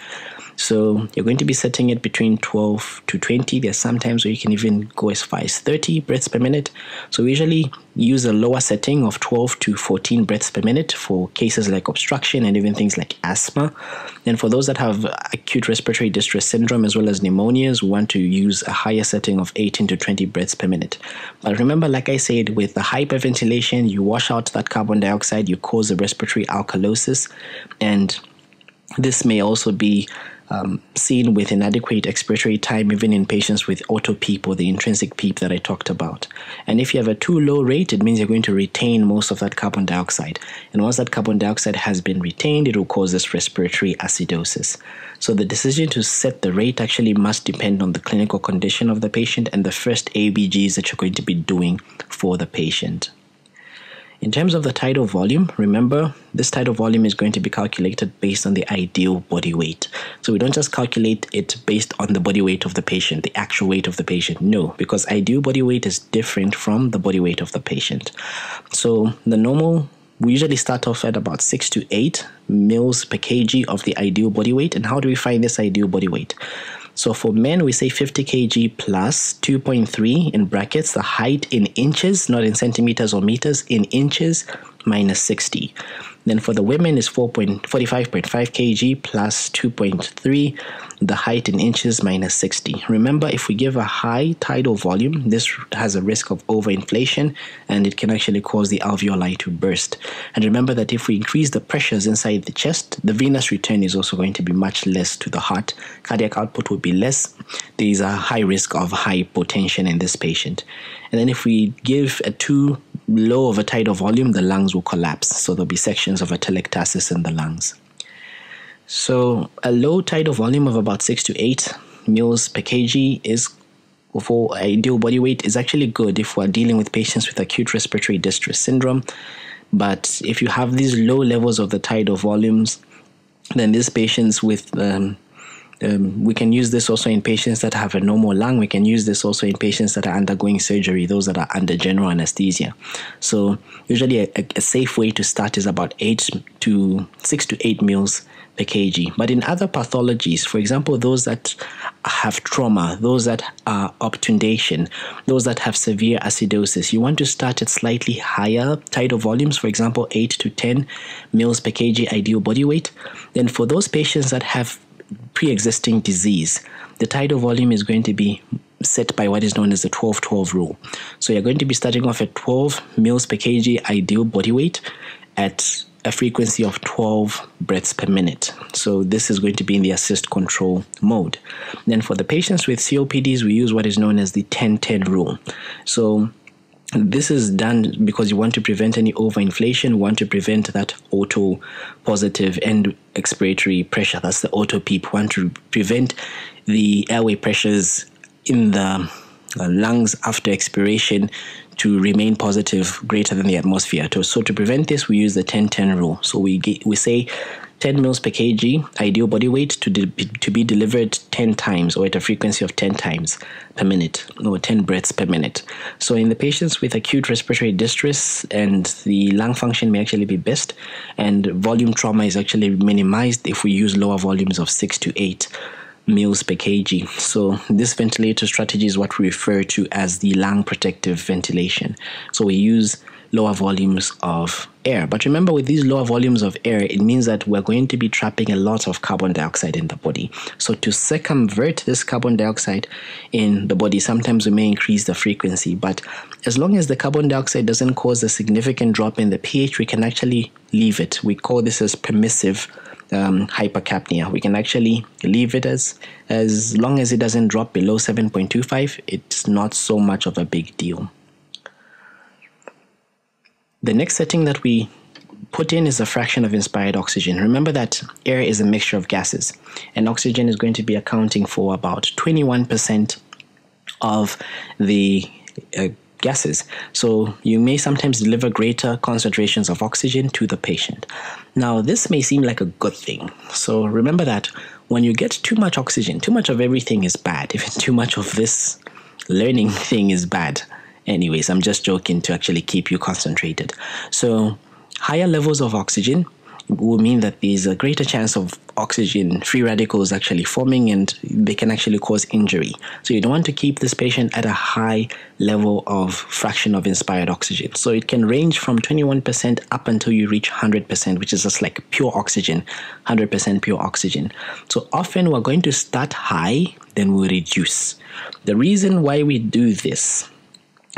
So you're going to be setting it between twelve to twenty. There's sometimes where you can even go as far as thirty breaths per minute. So we usually use a lower setting of twelve to fourteen breaths per minute for cases like obstruction and even things like asthma. And for those that have acute respiratory distress syndrome as well as pneumonias, we want to use a higher setting of eighteen to twenty breaths per minute. But remember, like I said, with the hyperventilation, you wash out that carbon dioxide, you cause a respiratory alkalosis, and this may also be um, seen with inadequate expiratory time, even in patients with auto PEEP or the intrinsic PEEP that I talked about. And if you have a too low rate, it means you're going to retain most of that carbon dioxide. And once that carbon dioxide has been retained, it will cause this respiratory acidosis. So the decision to set the rate actually must depend on the clinical condition of the patient and the first A B Gs that you're going to be doing for the patient. In terms of the tidal volume, remember, this tidal volume is going to be calculated based on the ideal body weight. So we don't just calculate it based on the body weight of the patient, the actual weight of the patient. No, because ideal body weight is different from the body weight of the patient. So the normal, we usually start off at about six to eight mils per kg of the ideal body weight. And how do we find this ideal body weight? So for men, we say fifty kilograms plus two point three in brackets, the height in inches, not in centimeters or meters, in inches, minus sixty. Then for the women is forty-five point five kilograms plus two point three, the height in inches, minus sixty. Remember, if we give a high tidal volume, this has a risk of overinflation, and it can actually cause the alveoli to burst. And remember that if we increase the pressures inside the chest, the venous return is also going to be much less to the heart. Cardiac output would be less. There is a high risk of hypotension in this patient. And then if we give a too low of a tidal volume, the lungs will collapse. So there'll be sections of atelectasis in the lungs. So a low tidal volume of about six to eight mils per kg is, for ideal body weight, is actually good if we're dealing with patients with acute respiratory distress syndrome. But if you have these low levels of the tidal volumes, then these patients with um, Um, we can use this also in patients that have a normal lung. We can use this also in patients that are undergoing surgery, those that are under general anesthesia. So usually a, a safe way to start is about eight to six to eight mils per kg. But in other pathologies, for example, those that have trauma, those that are obtundation, those that have severe acidosis, you want to start at slightly higher tidal volumes, for example, eight to ten mils per kg ideal body weight. Then for those patients that have pre-existing disease, the tidal volume is going to be set by what is known as the twelve twelve rule. So you're going to be starting off at twelve mils per kg ideal body weight at a frequency of twelve breaths per minute. So this is going to be in the assist control mode. Then for the patients with C O P Ds, we use what is known as the ten ten rule. So this is done because you want to prevent any overinflation, want to prevent that auto positive end expiratory pressure. That's the auto PEEP. Want to prevent the airway pressures in the lungs after expiration to remain positive greater than the atmosphere. So to prevent this, we use the ten ten rule. So we get, we say ten mils per kg ideal body weight to, de to be delivered ten times, or at a frequency of ten times per minute, or ten breaths per minute. So in the patients with acute respiratory distress, and the lung function may actually be best, and volume trauma is actually minimized if we use lower volumes of six to eight mils per kg. So this ventilator strategy is what we refer to as the lung protective ventilation. So we use lower volumes of air. But remember, with these lower volumes of air, it means that we're going to be trapping a lot of carbon dioxide in the body. So to circumvert this carbon dioxide in the body, sometimes we may increase the frequency. But as long as the carbon dioxide doesn't cause a significant drop in the pH, we can actually leave it. We call this as permissive Um, hypercapnia. We can actually leave it as as long as it doesn't drop below seven point two five. It's not so much of a big deal. The next setting that we put in is a fraction of inspired oxygen. Remember that air is a mixture of gases, and oxygen is going to be accounting for about twenty-one percent of the uh, gases. So you may sometimes deliver greater concentrations of oxygen to the patient. Now, this may seem like a good thing. So remember that when you get too much oxygen, too much of everything is bad. Even too much of this learning thing is bad. Anyways, I'm just joking, to actually keep you concentrated. So higher levels of oxygen will mean that there's a greater chance of oxygen free radicals actually forming, and they can actually cause injury. So you don't want to keep this patient at a high level of fraction of inspired oxygen. So it can range from twenty-one percent up until you reach one hundred percent, which is just like pure oxygen, one hundred percent pure oxygen. So often we're going to start high, then we'll reduce. The reason why we do this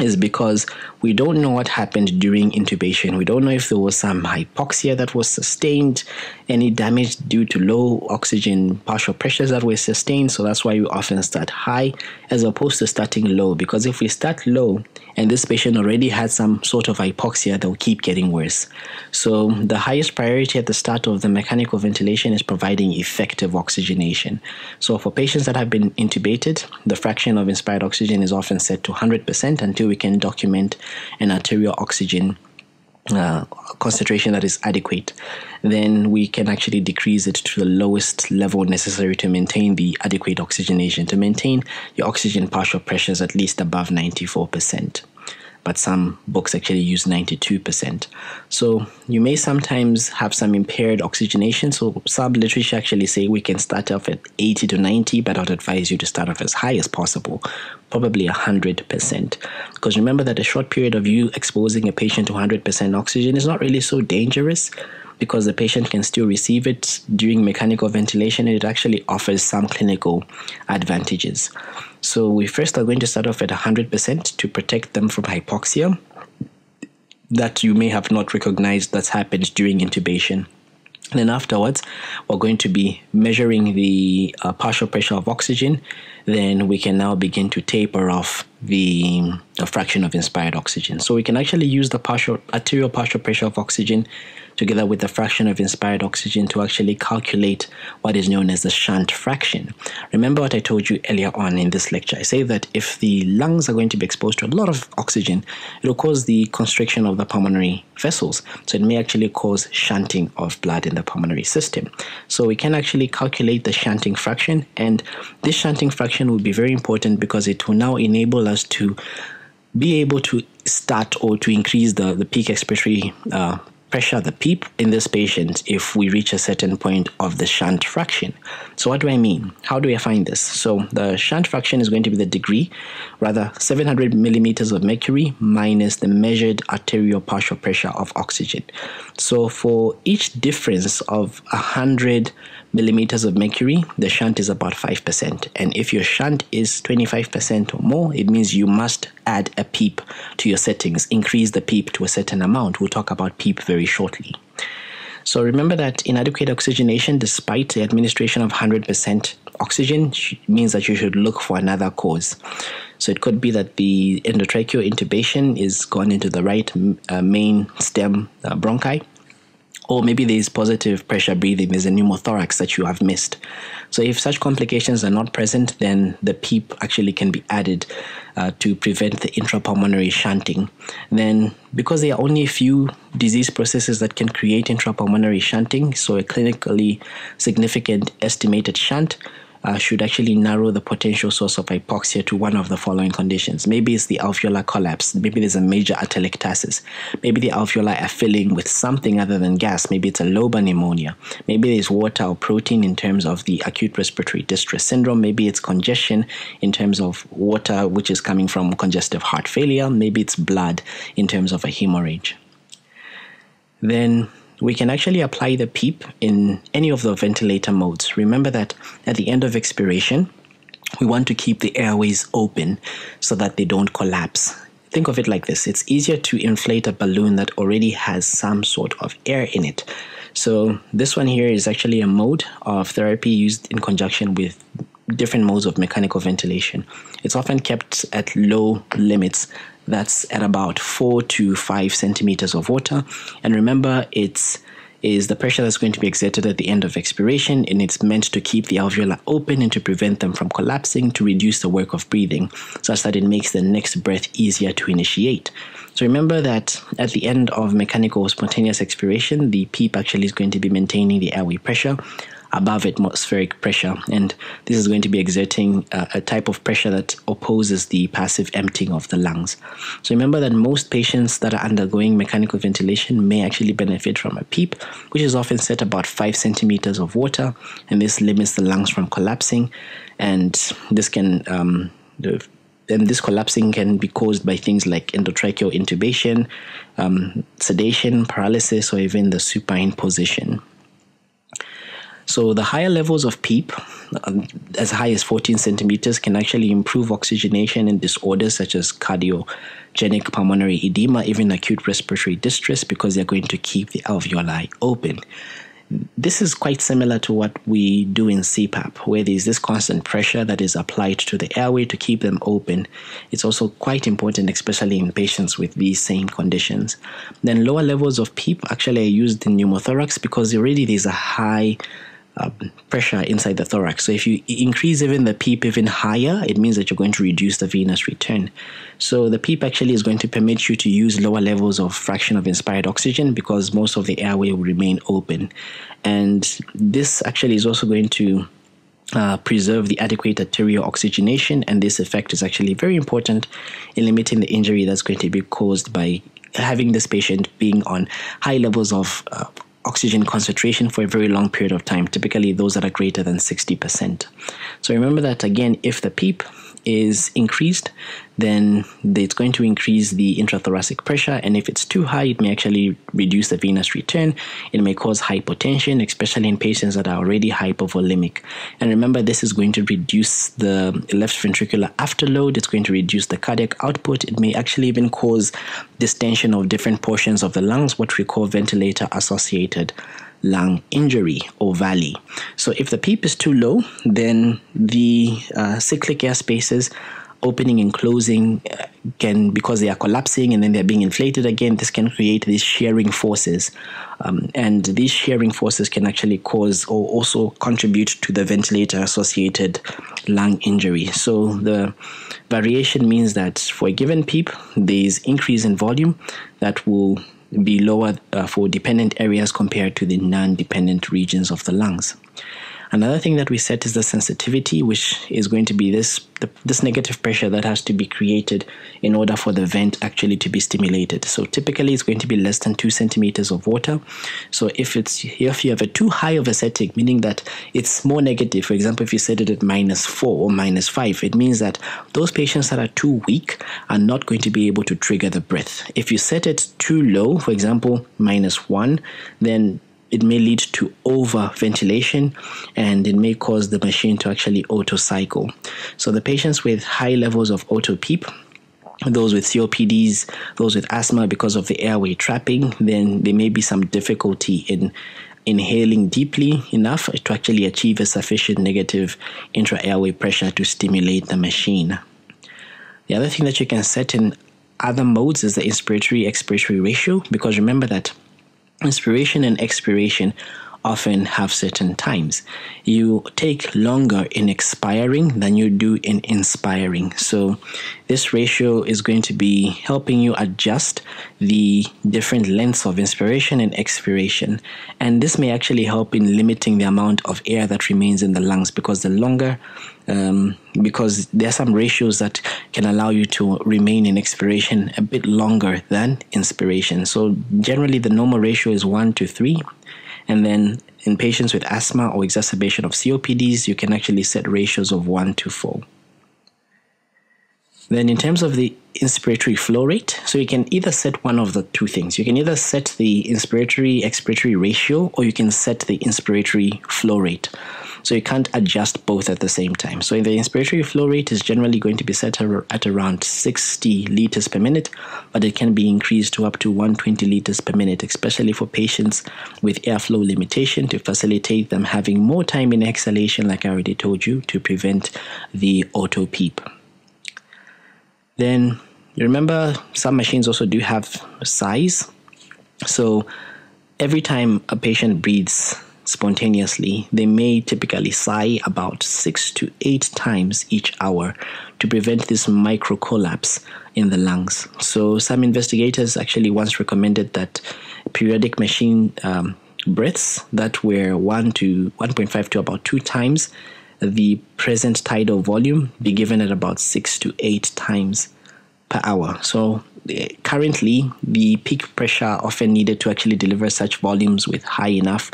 is because we don't know what happened during intubation. We don't know if there was some hypoxia that was sustained. any damage due to low oxygen partial pressures that were sustained. So that's why we often start high as opposed to starting low, because if we start low and this patient already had some sort of hypoxia, they'll keep getting worse. So the highest priority at the start of the mechanical ventilation is providing effective oxygenation. So for patients that have been intubated, the fraction of inspired oxygen is often set to one hundred percent until we can document an arterial oxygen Uh, concentration that is adequate. Then we can actually decrease it to the lowest level necessary to maintain the adequate oxygenation, to maintain your oxygen partial pressures at least above ninety-four percent. But some books actually use ninety-two percent. So you may sometimes have some impaired oxygenation. So some literature actually say we can start off at eighty to ninety, but I'd advise you to start off as high as possible, probably one hundred percent. Because remember that a short period of you exposing a patient to one hundred percent oxygen is not really so dangerous, because the patient can still receive it during mechanical ventilation, and it actually offers some clinical advantages. So we first are going to start off at one hundred percent to protect them from hypoxia that you may have not recognized that's happened during intubation. And then afterwards, we're going to be measuring the uh, partial pressure of oxygen. Then we can now begin to taper off the, the fraction of inspired oxygen. So we can actually use the partial arterial partial pressure of oxygen together with the fraction of inspired oxygen to actually calculate what is known as the shunt fraction. Remember what I told you earlier on in this lecture. I say that if the lungs are going to be exposed to a lot of oxygen, it will cause the constriction of the pulmonary vessels. So it may actually cause shunting of blood in the pulmonary system. So we can actually calculate the shunting fraction, and this shunting fraction will be very important because it will now enable us to be able to start or to increase the, the peak expiratory uh, pressure, the PEEP, in this patient if we reach a certain point of the shunt fraction. So what do I mean? How do I find this? So the shunt fraction is going to be the degree, rather seven hundred millimeters of mercury minus the measured arterial partial pressure of oxygen. So for each difference of one hundred millimeters of mercury, the shunt is about five percent. And if your shunt is twenty-five percent or more, it means you must add a PEEP to your settings, increase the PEEP to a certain amount. We'll talk about PEEP very shortly. So remember that inadequate oxygenation, despite the administration of one hundred percent oxygen, means that you should look for another cause. So it could be that the endotracheal intubation is gone into the right uh, main stem uh, bronchi. Or maybe there is positive pressure breathing, there's a pneumothorax that you have missed. So if such complications are not present, then the PEEP actually can be added uh, to prevent the intrapulmonary shunting. Then, because there are only a few disease processes that can create intrapulmonary shunting, so a clinically significant estimated shunt Uh, should actually narrow the potential source of hypoxia to one of the following conditions. Maybe it's the alveolar collapse. Maybe there's a major atelectasis. Maybe the alveoli are filling with something other than gas. Maybe it's a lobar pneumonia. Maybe there's water or protein in terms of the acute respiratory distress syndrome. Maybe it's congestion in terms of water, which is coming from congestive heart failure. Maybe it's blood in terms of a hemorrhage. Then we can actually apply the PEEP in any of the ventilator modes. Remember that at the end of expiration, we want to keep the airways open so that they don't collapse. Think of it like this. It's easier to inflate a balloon that already has some sort of air in it. So this one here is actually a mode of therapy used in conjunction with different modes of mechanical ventilation. It's often kept at low limits. That's at about four to five centimeters of water. And remember, it's is the pressure that's going to be exerted at the end of expiration, and it's meant to keep the alveoli open and to prevent them from collapsing, to reduce the work of breathing, such that it makes the next breath easier to initiate. So remember that at the end of mechanical spontaneous expiration, the PEEP actually is going to be maintaining the airway pressure above atmospheric pressure, and this is going to be exerting a, a type of pressure that opposes the passive emptying of the lungs. So remember that most patients that are undergoing mechanical ventilation may actually benefit from a PEEP, which is often set about five centimeters of water, and this limits the lungs from collapsing, and this can um, the, and this collapsing can be caused by things like endotracheal intubation, um, sedation, paralysis, or even the supine position. So the higher levels of PEEP, um, as high as fourteen centimeters, can actually improve oxygenation in disorders such as cardiogenic pulmonary edema, even acute respiratory distress, because they're going to keep the alveoli open. This is quite similar to what we do in C PAP, where there's this constant pressure that is applied to the airway to keep them open. It's also quite important, especially in patients with these same conditions. Then lower levels of PEEP, actually I used in pneumothorax because already there's a high uh, pressure inside the thorax. So if you increase even the PEEP even higher, it means that you're going to reduce the venous return. So the PEEP actually is going to permit you to use lower levels of fraction of inspired oxygen because most of the airway will remain open. And this actually is also going to uh, preserve the adequate arterial oxygenation, and this effect is actually very important in limiting the injury that's going to be caused by having this patient being on high levels of uh, oxygen concentration for a very long period of time, typically those that are greater than sixty percent. So remember that, again, if the PEEP is increased, then it's going to increase the intrathoracic pressure, and if it's too high, it may actually reduce the venous return. It may cause hypotension, especially in patients that are already hypovolemic. And remember, this is going to reduce the left ventricular afterload. It's going to reduce the cardiac output. It may actually even cause distension of different portions of the lungs, what we call ventilator-associated lung injury, or VILI. So if the PEEP is too low, then the uh, cyclic air spaces opening and closing can, because they are collapsing and then they're being inflated again, this can create these shearing forces. Um, and these shearing forces can actually cause or also contribute to the ventilator-associated lung injury. So the variation means that for a given PEEP, there's increase in volume that will be lower uh, for dependent areas compared to the non-dependent regions of the lungs. Another thing that we set is the sensitivity, which is going to be this, the, this negative pressure that has to be created in order for the vent actually to be stimulated. So typically it's going to be less than two centimeters of water. So if it's if you have a too high of a setting, meaning that it's more negative, for example, if you set it at minus four or minus five, it means that those patients that are too weak are not going to be able to trigger the breath. If you set it too low, for example, minus one, then it may lead to over-ventilation, and it may cause the machine to actually auto-cycle. So the patients with high levels of auto PEEP, those with C O P Ds, those with asthma because of the airway trapping, then there may be some difficulty in inhaling deeply enough to actually achieve a sufficient negative intra-airway pressure to stimulate the machine. The other thing that you can set in other modes is the inspiratory-expiratory ratio, because remember that inspiration and expiration often have certain times. You take longer in expiring than you do in inspiring. So this ratio is going to be helping you adjust the different lengths of inspiration and expiration. And this may actually help in limiting the amount of air that remains in the lungs, because the longer Um, because there are some ratios that can allow you to remain in expiration a bit longer than inspiration. So generally the normal ratio is one to three, and then in patients with asthma or exacerbation of C O P Ds, you can actually set ratios of one to four. Then in terms of the inspiratory flow rate, so you can either set one of the two things. You can either set the inspiratory-expiratory ratio, or you can set the inspiratory flow rate. So you can't adjust both at the same time. So the inspiratory flow rate is generally going to be set at around sixty liters per minute, but it can be increased to up to one hundred twenty liters per minute, especially for patients with airflow limitation, to facilitate them having more time in exhalation, like I already told you, to prevent the auto PEEP. Then you remember some machines also do have size. So every time a patient breathes spontaneously, they may typically sigh about six to eight times each hour to prevent this micro collapse in the lungs. So some investigators actually once recommended that periodic machine um, breaths that were one to one point five to about two times the present tidal volume be given at about six to eight times per hour. So uh, currently the peak pressure often needed to actually deliver such volumes with high enough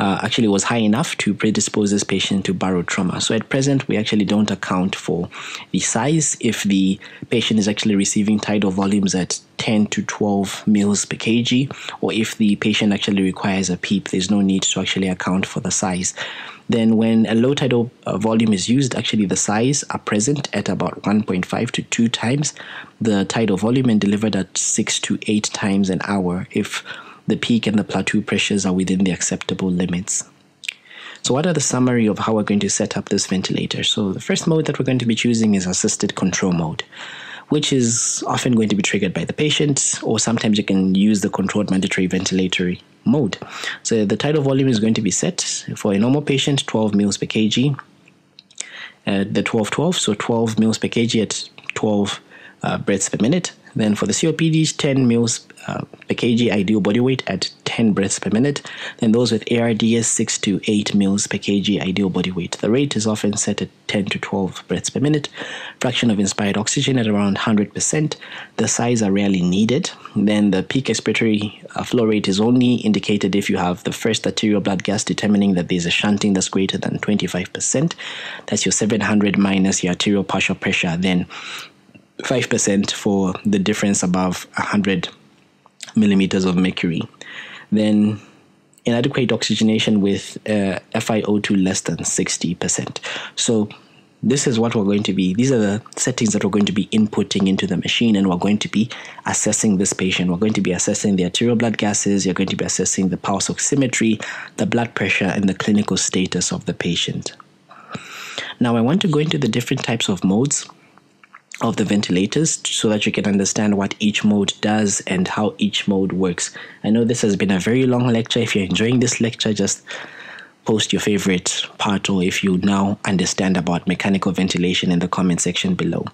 uh, actually was high enough to predispose this patient to barotrauma. So at present we actually don't account for the size if the patient is actually receiving tidal volumes at ten to twelve mils per kilogram, or if the patient actually requires a PEEP. There's no need to actually account for the size. Then when a low tidal uh, volume is used, actually the size are present at about one point five to two times the tidal volume and delivered at six to eight times an hour if the peak and the plateau pressures are within the acceptable limits. So what are the summary of how we're going to set up this ventilator? So the first mode that we're going to be choosing is assisted control mode, which is often going to be triggered by the patient, or sometimes you can use the controlled mandatory ventilatory mode. So the tidal volume is going to be set for a normal patient, twelve milliliters per kilogram, uh, the twelve twelve, so twelve milliliters per kilogram at twelve uh, breaths per minute. Then for the C O P Ds, ten milliliters uh, per kg ideal body weight at ten breaths per minute. Then those with A R D S, six to eight milliliters per kilogram ideal body weight. The rate is often set at ten to twelve breaths per minute. Fraction of inspired oxygen at around one hundred percent. The size are rarely needed. Then the peak expiratory uh, flow rate is only indicated if you have the first arterial blood gas determining that there's a shunting that's greater than twenty-five percent. That's your seven hundred minus your arterial partial pressure. Then five percent for the difference above one hundred millimeters of mercury. Then inadequate oxygenation with uh, F i O two less than sixty percent. So this is what we're going to be, these are the settings that we're going to be inputting into the machine, and we're going to be assessing this patient. We're going to be assessing the arterial blood gases, you're going to be assessing the pulse oximetry, the blood pressure, and the clinical status of the patient. Now I want to go into the different types of modes of the ventilators so that you can understand what each mode does and how each mode works. I know this has been a very long lecture. If you're enjoying this lecture, just post your favorite part, or if you now understand about mechanical ventilation, in the comment section below.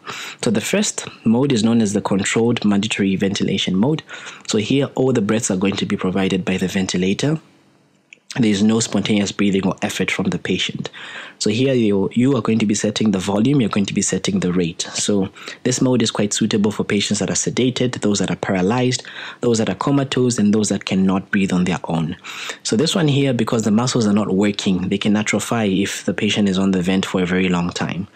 So the first mode is known as the controlled mandatory ventilation mode. So here all the breaths are going to be provided by the ventilator. There is no spontaneous breathing or effort from the patient. So here you, you are going to be setting the volume, you're going to be setting the rate. So this mode is quite suitable for patients that are sedated, those that are paralyzed, those that are comatose, and those that cannot breathe on their own. So this one here, because the muscles are not working, they can atrophy if the patient is on the vent for a very long time.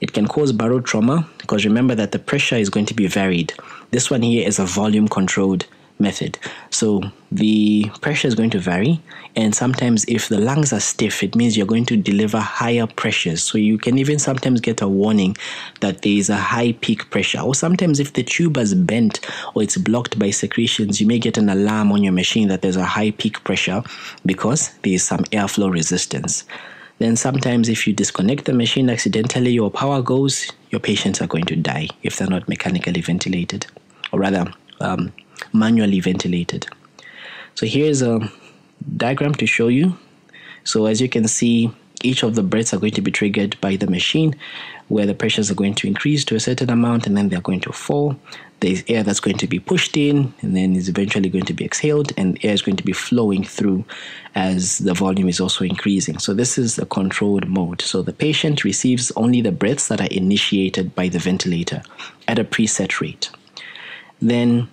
It can cause barrowed trauma, because remember that the pressure is going to be varied. This one here is a volume controlled method. So the pressure is going to vary, and sometimes if the lungs are stiff, it means you're going to deliver higher pressures. So you can even sometimes get a warning that there is a high peak pressure, or sometimes if the tube is bent or it's blocked by secretions, you may get an alarm on your machine that there's a high peak pressure because there is some airflow resistance. Then sometimes if you disconnect the machine accidentally, your power goes, your patients are going to die if they're not mechanically ventilated, or rather um, manually ventilated. So here's a diagram to show you. So as you can see, each of the breaths are going to be triggered by the machine, where the pressures are going to increase to a certain amount and then they're going to fall. There's air that's going to be pushed in and then is eventually going to be exhaled, and air is going to be flowing through as the volume is also increasing. So this is the controlled mode. So the patient receives only the breaths that are initiated by the ventilator at a preset rate. Then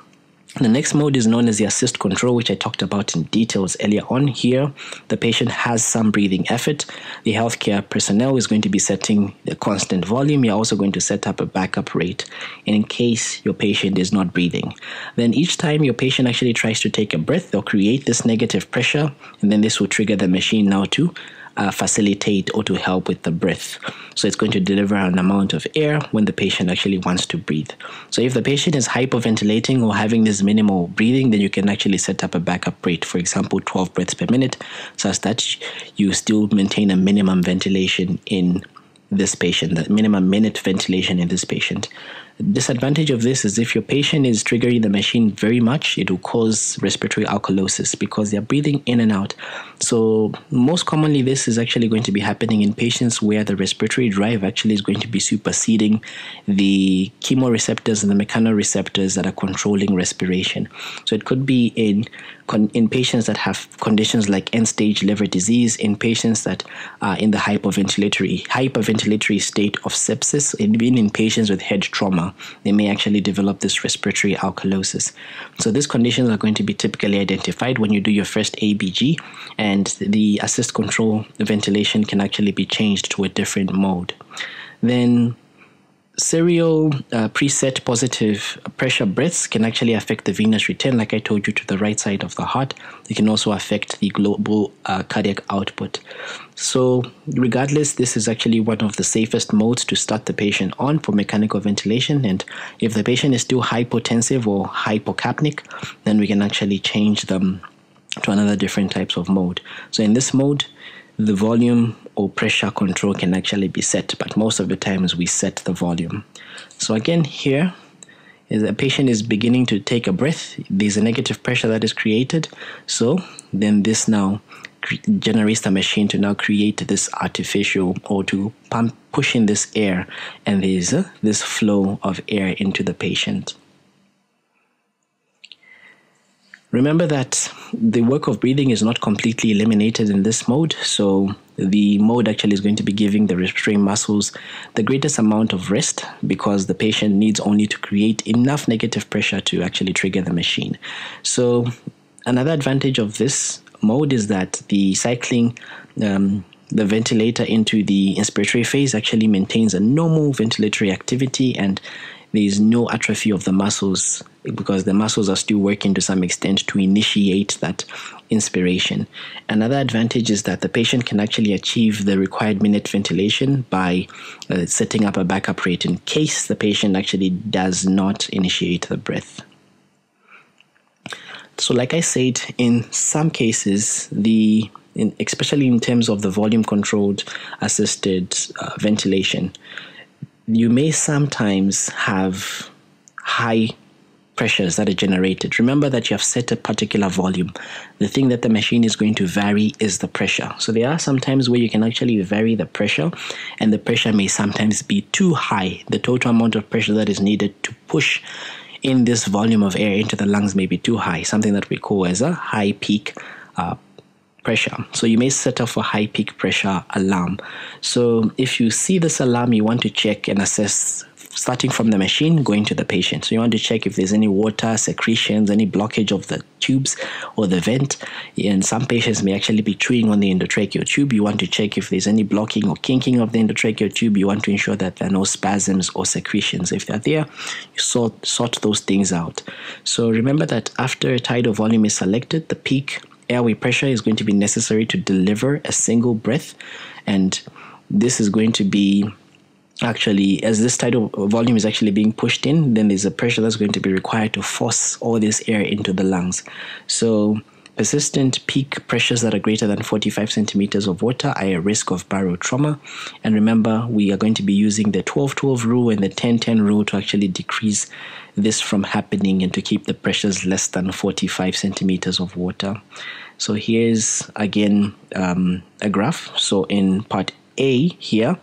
the next mode is known as the assist control, which I talked about in details earlier on. Here, the patient has some breathing effort. The healthcare personnel is going to be setting the constant volume. You're also going to set up a backup rate in case your patient is not breathing. Then each time your patient actually tries to take a breath, they'll create this negative pressure, and then this will trigger the machine now to uh, facilitate or to help with the breath. So it's going to deliver an amount of air when the patient actually wants to breathe. So if the patient is hyperventilating or having this minimal breathing, then you can actually set up a backup rate, for example, twelve breaths per minute, such that you still maintain a minimum ventilation in this patient, the minimum minute ventilation in this patient. The disadvantage of this is if your patient is triggering the machine very much, it will cause respiratory alkalosis because they're breathing in and out. So most commonly, this is actually going to be happening in patients where the respiratory drive actually is going to be superseding the chemoreceptors and the mechanoreceptors that are controlling respiration. So it could be in in patients that have conditions like end-stage liver disease, in patients that are in the hyperventilatory, hyperventilatory state of sepsis, and even in patients with head trauma, they may actually develop this respiratory alkalosis. So these conditions are going to be typically identified when you do your first A B G, and the assist control ventilation can actually be changed to a different mode. Then serial uh, preset positive pressure breaths can actually affect the venous return, like I told you, to the right side of the heart. It can also affect the global uh, cardiac output. So regardless, this is actually one of the safest modes to start the patient on for mechanical ventilation. And if the patient is still hypotensive or hypocapnic, then we can actually change them to another different types of mode. So in this mode, the volume or pressure control can actually be set, but most of the times we set the volume. So again, here is a patient is beginning to take a breath. There's a negative pressure that is created. So then this now generates the machine to now create this artificial, or to pump, push in this air, and there's uh, this flow of air into the patient. Remember that the work of breathing is not completely eliminated in this mode, so the mode actually is going to be giving the respiratory muscles the greatest amount of rest, because the patient needs only to create enough negative pressure to actually trigger the machine. So another advantage of this mode is that the cycling um, the ventilator into the inspiratory phase actually maintains a normal ventilatory activity, and there is no atrophy of the muscles, because the muscles are still working to some extent to initiate that inspiration. Another advantage is that the patient can actually achieve the required minute ventilation by uh, setting up a backup rate in case the patient actually does not initiate the breath. So like I said, in some cases, the in, especially in terms of the volume-controlled assisted uh, ventilation, you may sometimes have high pressures that are generated. Remember that you have set a particular volume. The thing that the machine is going to vary is the pressure. So there are some times where you can actually vary the pressure, and the pressure may sometimes be too high. The total amount of pressure that is needed to push in this volume of air into the lungs may be too high, something that we call as a high peak uh, pressure. So you may set off a high peak pressure alarm. So if you see this alarm, you want to check and assess, starting from the machine, going to the patient. So you want to check if there's any water, secretions, any blockage of the tubes or the vent. And some patients may actually be chewing on the endotracheal tube. You want to check if there's any blocking or kinking of the endotracheal tube. You want to ensure that there are no spasms or secretions. If they're there, you sort, sort those things out. So remember that after a tidal volume is selected, the peak airway pressure is going to be necessary to deliver a single breath. And this is going to be actually, as this tidal volume is actually being pushed in, then there's a pressure that's going to be required to force all this air into the lungs. So persistent peak pressures that are greater than forty-five centimeters of water are a risk of barotrauma. And remember, we are going to be using the twelve twelve rule and the ten ten rule to actually decrease this from happening and to keep the pressures less than forty-five centimeters of water. So here's again um, a graph. So in part A here,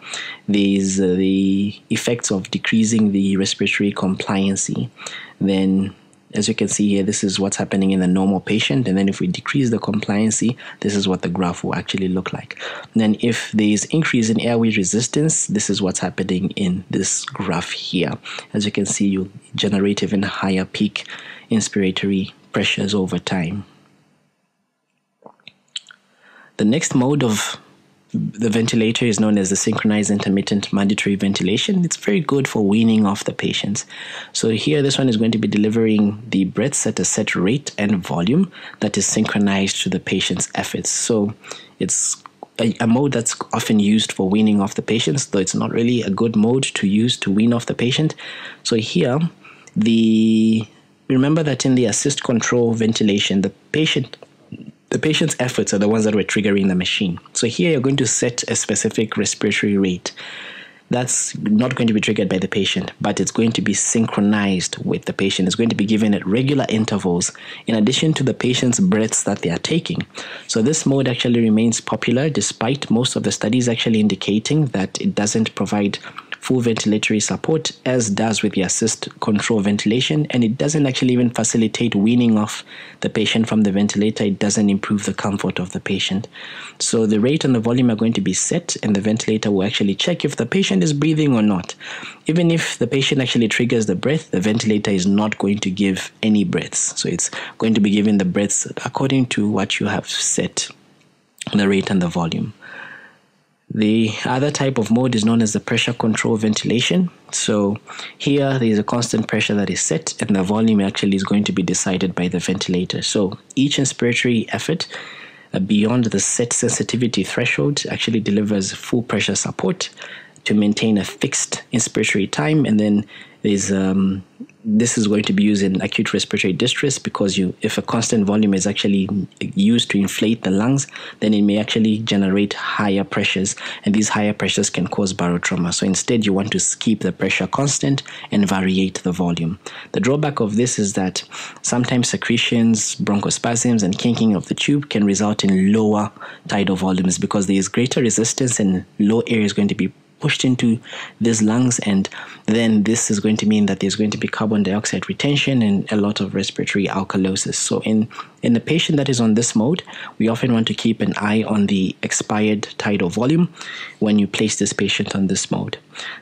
there's uh, the effects of decreasing the respiratory compliancy. Then, as you can see here, this is what's happening in the normal patient. And then if we decrease the compliancy, this is what the graph will actually look like. And then if there's increase in airway resistance, this is what's happening in this graph here. As you can see, you generate even higher peak inspiratory pressures over time. The next mode of the ventilator is known as the synchronized intermittent mandatory ventilation. It's very good for weaning off the patients. So here, this one is going to be delivering the breaths at a set rate and volume that is synchronized to the patient's efforts. So it's a, a mode that's often used for weaning off the patients, though it's not really a good mode to use to wean off the patient. So here, the remember that in the assist control ventilation, the patient The patient's efforts are the ones that were triggering the machine. So here you're going to set a specific respiratory rate. That's not going to be triggered by the patient, but it's going to be synchronized with the patient. It's going to be given at regular intervals in addition to the patient's breaths that they are taking. So this mode actually remains popular despite most of the studies actually indicating that it doesn't provide full ventilatory support as does with the assist control ventilation, and it doesn't actually even facilitate weaning off the patient from the ventilator. It doesn't improve the comfort of the patient. So the rate and the volume are going to be set, and the ventilator will actually check if the patient is breathing or not. Even if the patient actually triggers the breath, the ventilator is not going to give any breaths. So it's going to be giving the breaths according to what you have set, the rate and the volume. The other type of mode is known as the pressure control ventilation. So here there is a constant pressure that is set, and the volume actually is going to be decided by the ventilator. So each inspiratory effort beyond the set sensitivity threshold actually delivers full pressure support to maintain a fixed inspiratory time, and then is um, this is going to be used in acute respiratory distress, because you, if a constant volume is actually used to inflate the lungs, then it may actually generate higher pressures, and these higher pressures can cause barotrauma. So instead, you want to keep the pressure constant and variate the volume. The drawback of this is that sometimes secretions, bronchospasms, and kinking of the tube can result in lower tidal volumes, because there is greater resistance and low air is going to be pushed into these lungs, and then this is going to mean that there's going to be carbon dioxide retention and a lot of respiratory alkalosis. So in in the patient that is on this mode, we often want to keep an eye on the expired tidal volume when you place this patient on this mode.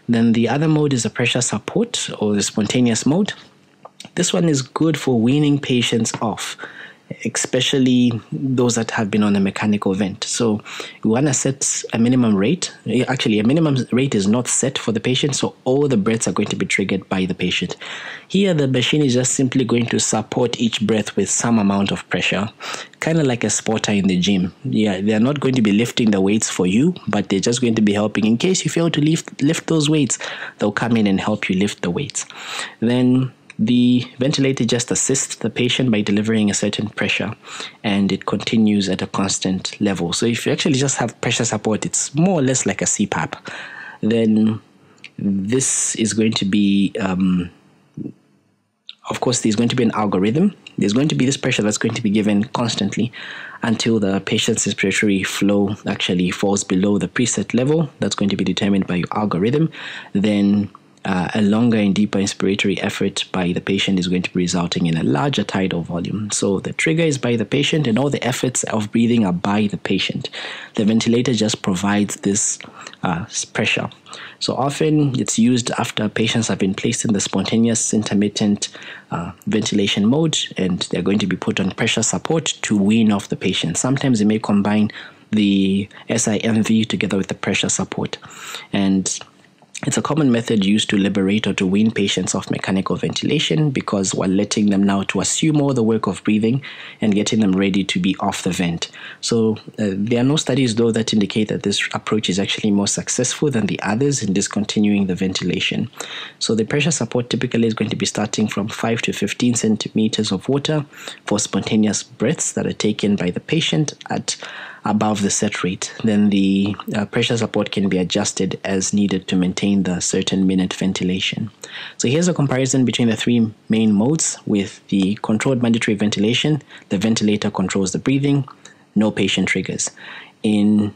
Then the other mode is a pressure support or the spontaneous mode. This one is good for weaning patients off, especially those that have been on a mechanical vent. So we want to set a minimum rate. Actually, a minimum rate is not set for the patient, so all the breaths are going to be triggered by the patient. Here, the machine is just simply going to support each breath with some amount of pressure, kind of like a spotter in the gym. Yeah, they're not going to be lifting the weights for you, but they're just going to be helping. In case you fail to lift, lift those weights, they'll come in and help you lift the weights. Then the ventilator just assists the patient by delivering a certain pressure, and it continues at a constant level. So if you actually just have pressure support, it's more or less like a C PAP. Then this is going to be, um, of course, there's going to be an algorithm. There's going to be this pressure that's going to be given constantly until the patient's respiratory flow actually falls below the preset level. That's going to be determined by your algorithm. Then Uh, a longer and deeper inspiratory effort by the patient is going to be resulting in a larger tidal volume. So the trigger is by the patient, and all the efforts of breathing are by the patient. The ventilator just provides this uh, pressure. So often it's used after patients have been placed in the spontaneous intermittent uh, ventilation mode, and they're going to be put on pressure support to wean off the patient. Sometimes they may combine the S I M V together with the pressure support, and it's a common method used to liberate or to wean patients off mechanical ventilation, because we're letting them now to assume all the work of breathing and getting them ready to be off the vent. So uh, there are no studies, though, that indicate that this approach is actually more successful than the others in discontinuing the ventilation. So the pressure support typically is going to be starting from five to fifteen centimeters of water for spontaneous breaths that are taken by the patient at above the set rate. Then the uh, pressure support can be adjusted as needed to maintain the certain minute ventilation. So here's a comparison between the three main modes. With the controlled mandatory ventilation, the ventilator controls the breathing, no patient triggers. In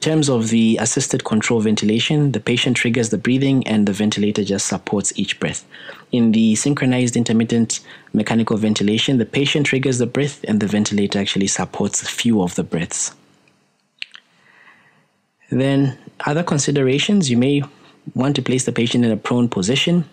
terms of the assisted control ventilation, the patient triggers the breathing and the ventilator just supports each breath. In the synchronized intermittent mechanical ventilation, the patient triggers the breath and the ventilator actually supports a few of the breaths. Then other considerations, you may want to place the patient in a prone position,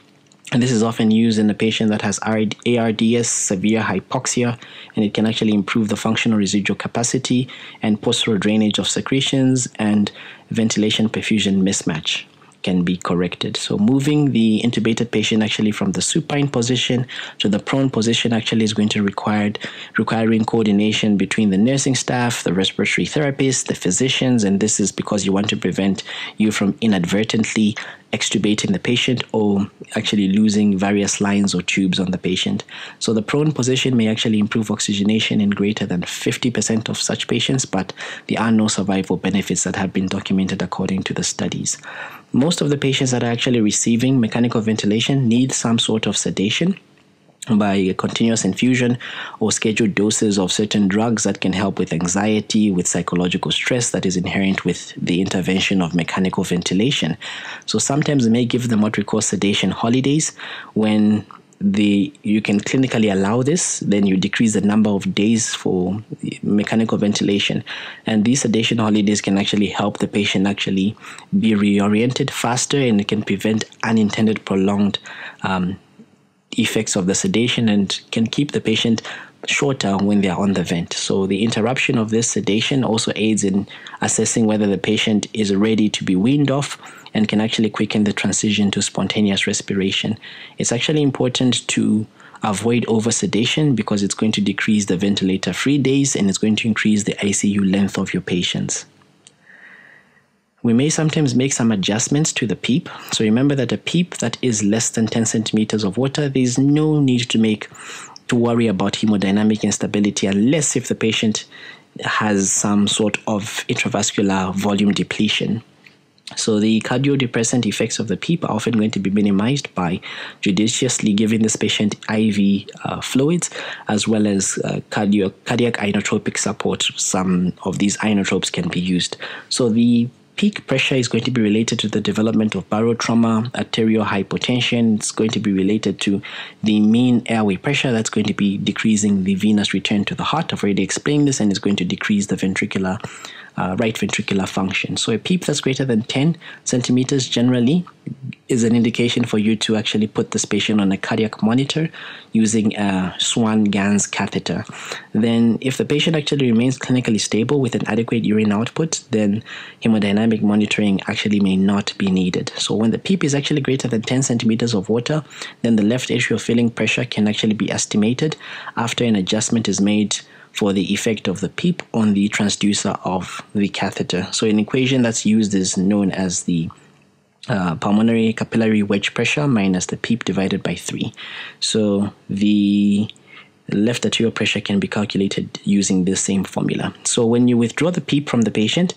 and this is often used in a patient that has A R D S, severe hypoxia, and it can actually improve the functional residual capacity and postural drainage of secretions, and ventilation perfusion mismatch can be corrected. So moving the intubated patient actually from the supine position to the prone position actually is going to require requiring coordination between the nursing staff, the respiratory therapist, the physicians, and this is because you want to prevent you from inadvertently extubating the patient or actually losing various lines or tubes on the patient. So the prone position may actually improve oxygenation in greater than fifty percent of such patients, but there are no survival benefits that have been documented according to the studies. Most of the patients that are actually receiving mechanical ventilation need some sort of sedation by a continuous infusion or scheduled doses of certain drugs that can help with anxiety, with psychological stress that is inherent with the intervention of mechanical ventilation. So sometimes we may give them what we call sedation holidays. When the you can clinically allow this, then you decrease the number of days for mechanical ventilation, and these sedation holidays can actually help the patient actually be reoriented faster, and it can prevent unintended prolonged um, effects of the sedation and can keep the patient shorter when they are on the vent. So the interruption of this sedation also aids in assessing whether the patient is ready to be weaned off and can actually quicken the transition to spontaneous respiration. It's actually important to avoid over sedation because it's going to decrease the ventilator free days and it's going to increase the I C U length of your patients. We may sometimes make some adjustments to the PEEP. So remember that a PEEP that is less than ten centimeters of water, there is no need to make to worry about hemodynamic instability unless if the patient has some sort of intravascular volume depletion. So the cardiodepressant effects of the PEEP are often going to be minimized by judiciously giving this patient I V uh, fluids as well as uh, cardio cardiac inotropic support. Some of these inotropes can be used. So the peak pressure is going to be related to the development of barotrauma, arterial hypotension. It's going to be related to the mean airway pressure. That's going to be decreasing the venous return to the heart. I've already explained this, and it's going to decrease the ventricular, uh, right ventricular function. So a PEEP that's greater than ten centimeters generally is an indication for you to actually put this patient on a cardiac monitor using a Swan-Ganz catheter. Then if the patient actually remains clinically stable with an adequate urine output, then hemodynamic monitoring actually may not be needed. So when the PEEP is actually greater than ten centimeters of water, then the left atrial filling pressure can actually be estimated after an adjustment is made for the effect of the PEEP on the transducer of the catheter. So an equation that's used is known as the Uh, pulmonary capillary wedge pressure minus the PEEP divided by three. So the left arterial pressure can be calculated using this same formula. So when you withdraw the PEEP from the patient,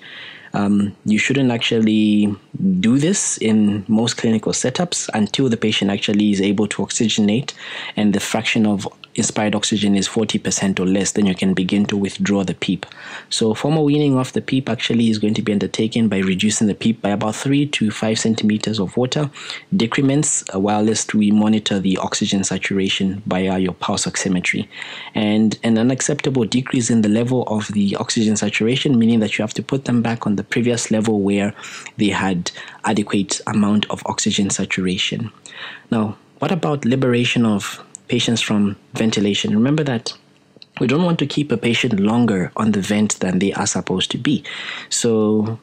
um, you shouldn't actually do this in most clinical setups until the patient actually is able to oxygenate and the fraction of inspired oxygen is forty percent or less, then you can begin to withdraw the PEEP. So formal weaning off the PEEP actually is going to be undertaken by reducing the PEEP by about three to five centimeters of water decrements whilst we monitor the oxygen saturation via your pulse oximetry. And an unacceptable decrease in the level of the oxygen saturation, meaning that you have to put them back on the previous level where they had adequate amount of oxygen saturation. Now, what about liberation of patients from ventilation? Remember that we don't want to keep a patient longer on the vent than they are supposed to be. So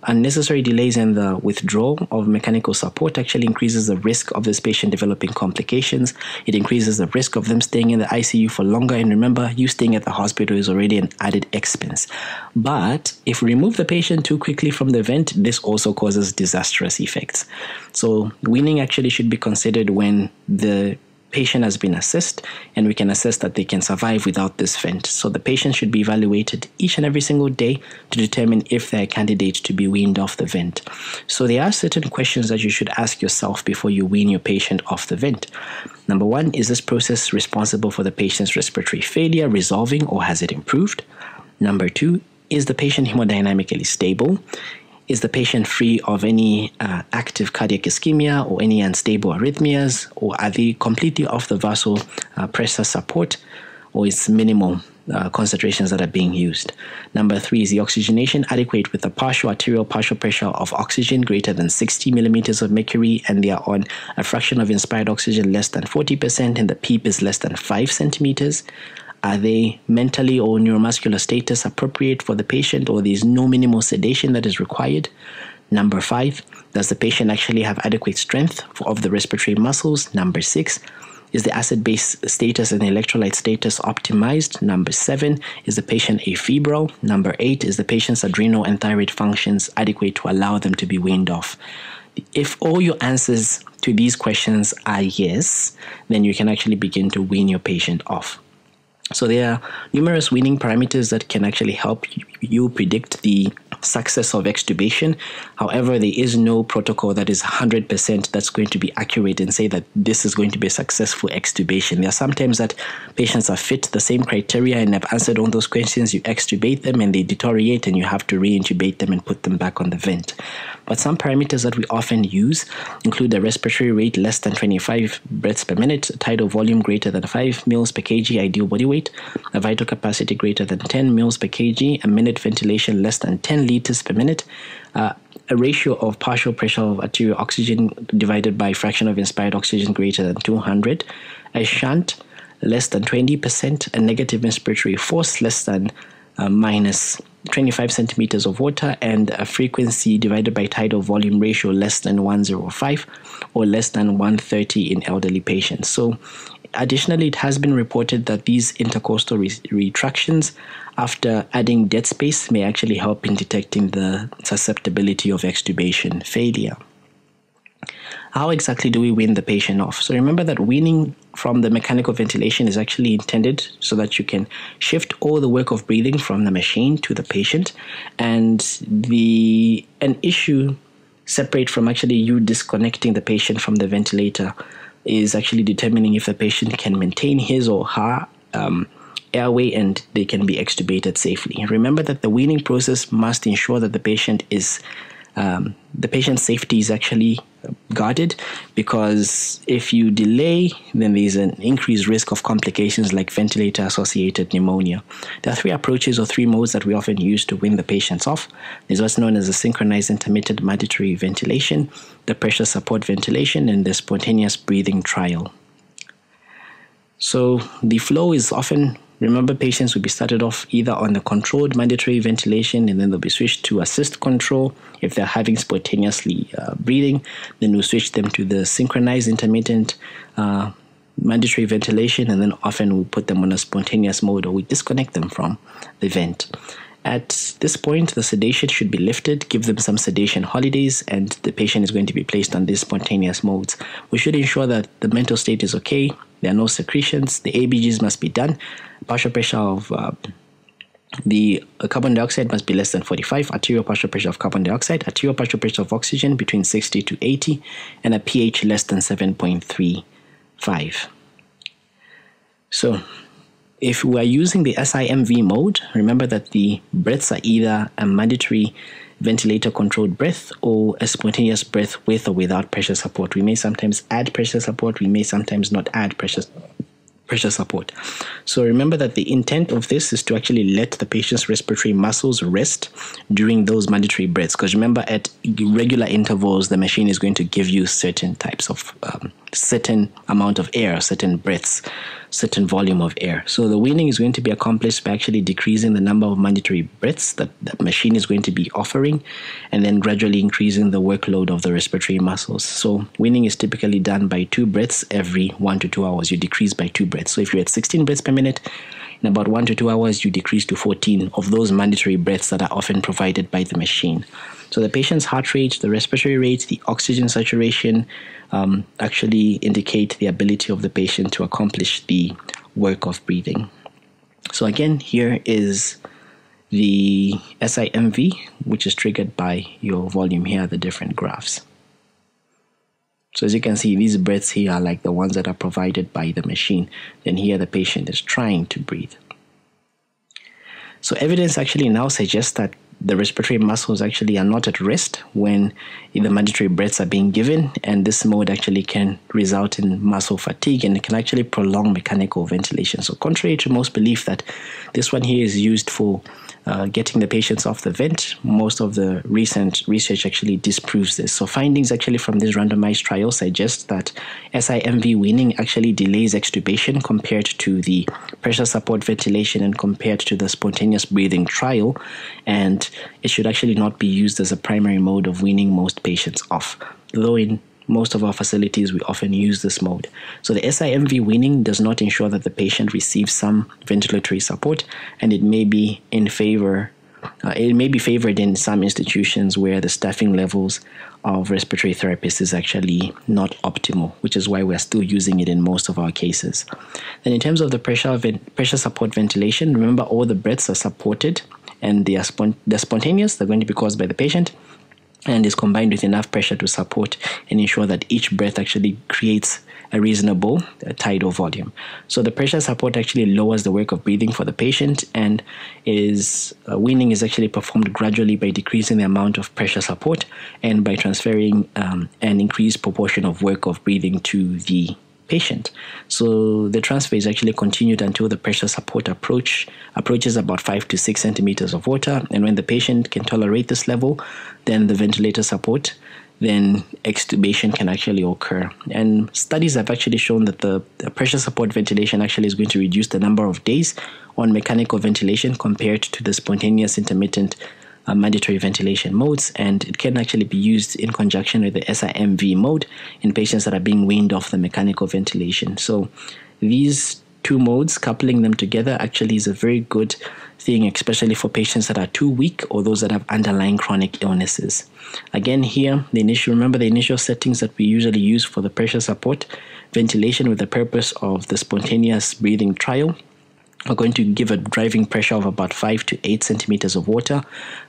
unnecessary delays in the withdrawal of mechanical support actually increases the risk of this patient developing complications. It increases the risk of them staying in the I C U for longer. And remember, you staying at the hospital is already an added expense. But if we remove the patient too quickly from the vent, this also causes disastrous effects. So weaning actually should be considered when the patient has been assessed and we can assess that they can survive without this vent. So the patient should be evaluated each and every single day to determine if they're a candidate to be weaned off the vent. So there are certain questions that you should ask yourself before you wean your patient off the vent. Number one, is this process responsible for the patient's respiratory failure resolving or has it improved? Number two, is the patient hemodynamically stable? Is the patient free of any uh, active cardiac ischemia or any unstable arrhythmias? Or are they completely off the vasopressor uh, pressor support? Or is minimal uh, concentrations that are being used? Number three, is the oxygenation adequate with a partial arterial partial pressure of oxygen greater than sixty millimeters of mercury and they are on a fraction of inspired oxygen less than forty percent and the PEEP is less than five centimeters? Are they mentally or neuromuscular status appropriate for the patient or there's no minimal sedation that is required? Number five, does the patient actually have adequate strength of the respiratory muscles? Number six, is the acid-base status and electrolyte status optimized? Number seven, is the patient afebrile? Number eight, is the patient's adrenal and thyroid functions adequate to allow them to be weaned off? If all your answers to these questions are yes, then you can actually begin to wean your patient off. So there are numerous weaning parameters that can actually help you predict the success of extubation. However, there is no protocol that is one hundred percent that's going to be accurate and say that this is going to be a successful extubation. There are sometimes that patients are fit the same criteria and have answered all those questions. You extubate them and they deteriorate and you have to re-intubate them and put them back on the vent. But some parameters that we often use include the respiratory rate less than twenty-five breaths per minute, tidal volume greater than five milliliters per kilogram, ideal body weight, a vital capacity greater than ten milliliters per kilogram, a minute ventilation less than ten liters per minute, uh, a ratio of partial pressure of arterial oxygen divided by fraction of inspired oxygen greater than two hundred, a shunt less than twenty percent, a negative inspiratory force less than uh, minus twenty-five centimeters of water and a frequency divided by tidal volume ratio less than one oh five or less than one thirty in elderly patients. So Additionally, it has been reported that these intercostal re retractions after adding dead space may actually help in detecting the susceptibility of extubation failure. How exactly do we wean the patient off? So remember that weaning from the mechanical ventilation is actually intended so that you can shift all the work of breathing from the machine to the patient, and the an issue separate from actually you disconnecting the patient from the ventilator is actually determining if the patient can maintain his or her um, airway and they can be extubated safely. Remember that the weaning process must ensure that the patient is Um, the patient's safety is actually guarded, because if you delay, then there's an increased risk of complications like ventilator-associated pneumonia. There are three approaches or three modes that we often use to wean the patients off. There's what's known as the synchronized intermittent mandatory ventilation, the pressure support ventilation, and the spontaneous breathing trial. So the flow is often... Remember, patients will be started off either on the controlled mandatory ventilation, and then they'll be switched to assist control. If they're having spontaneously uh, breathing, then we'll switch them to the synchronized intermittent uh, mandatory ventilation, and then often we'll put them on a spontaneous mode, or we disconnect them from the vent. At this point, the sedation should be lifted, give them some sedation holidays, and the patient is going to be placed on these spontaneous modes. We should ensure that the mental state is okay, there are no secretions, the A B Gs must be done, partial pressure of uh, the carbon dioxide must be less than forty-five, arterial partial pressure of carbon dioxide, arterial partial pressure of oxygen between sixty to eighty, and a pH less than seven point three five. So, if we are using the S I M V mode, remember that the breaths are either a mandatory ventilator-controlled breath or a spontaneous breath with or without pressure support. We may sometimes add pressure support, we may sometimes not add pressure, pressure support. So remember that the intent of this is to actually let the patient's respiratory muscles rest during those mandatory breaths, because remember, at regular intervals, the machine is going to give you certain types of um, certain amount of air, certain breaths, certain volume of air. So the weaning is going to be accomplished by actually decreasing the number of mandatory breaths that the machine is going to be offering, and then gradually increasing the workload of the respiratory muscles. So weaning is typically done by two breaths every one to two hours. You decrease by two breaths. So if you're at sixteen breaths per minute, in about one to two hours, you decrease to fourteen of those mandatory breaths that are often provided by the machine. So the patient's heart rate, the respiratory rate, the oxygen saturation um, actually indicate the ability of the patient to accomplish the work of breathing. So again, here is the S I M V, which is triggered by your volume. Here are the different graphs. So as you can see, these breaths here are like the ones that are provided by the machine. Then here the patient is trying to breathe. So evidence actually now suggests that the respiratory muscles actually are not at rest when the mandatory breaths are being given, and this mode actually can result in muscle fatigue, and it can actually prolong mechanical ventilation. So contrary to most belief that this one here is used for uh, getting the patients off the vent, most of the recent research actually disproves this. So findings actually from this randomized trial suggest that S I M V weaning actually delays extubation compared to the pressure support ventilation and compared to the spontaneous breathing trial, and it should actually not be used as a primary mode of weaning most patients off, though in most of our facilities we often use this mode. So the S I M V weaning does not ensure that the patient receives some ventilatory support, and it may be in favor uh, it may be favored in some institutions where the staffing levels of respiratory therapists is actually not optimal, which is why we're still using it in most of our cases. Then in terms of the pressure pressure support ventilation, remember all the breaths are supported, and they are spont they're spontaneous, they're going to be caused by the patient, and is combined with enough pressure to support and ensure that each breath actually creates a reasonable uh, tidal volume. So the pressure support actually lowers the work of breathing for the patient, and is uh, weaning is actually performed gradually by decreasing the amount of pressure support and by transferring um, an increased proportion of work of breathing to the patient. So the transfer is actually continued until the pressure support approach approaches about five to six centimeters of water, and when the patient can tolerate this level, then the ventilator support, then extubation can actually occur. And studies have actually shown that the, the pressure support ventilation actually is going to reduce the number of days on mechanical ventilation compared to the spontaneous intermittent Uh, mandatory ventilation modes, and it can actually be used in conjunction with the S I M V mode in patients that are being weaned off the mechanical ventilation. So these two modes, coupling them together actually is a very good thing, especially for patients that are too weak or those that have underlying chronic illnesses. Again, here, the initial, remember the initial settings that we usually use for the pressure support, ventilation with the purpose of the spontaneous breathing trial. We're going to give a driving pressure of about five to eight centimeters of water,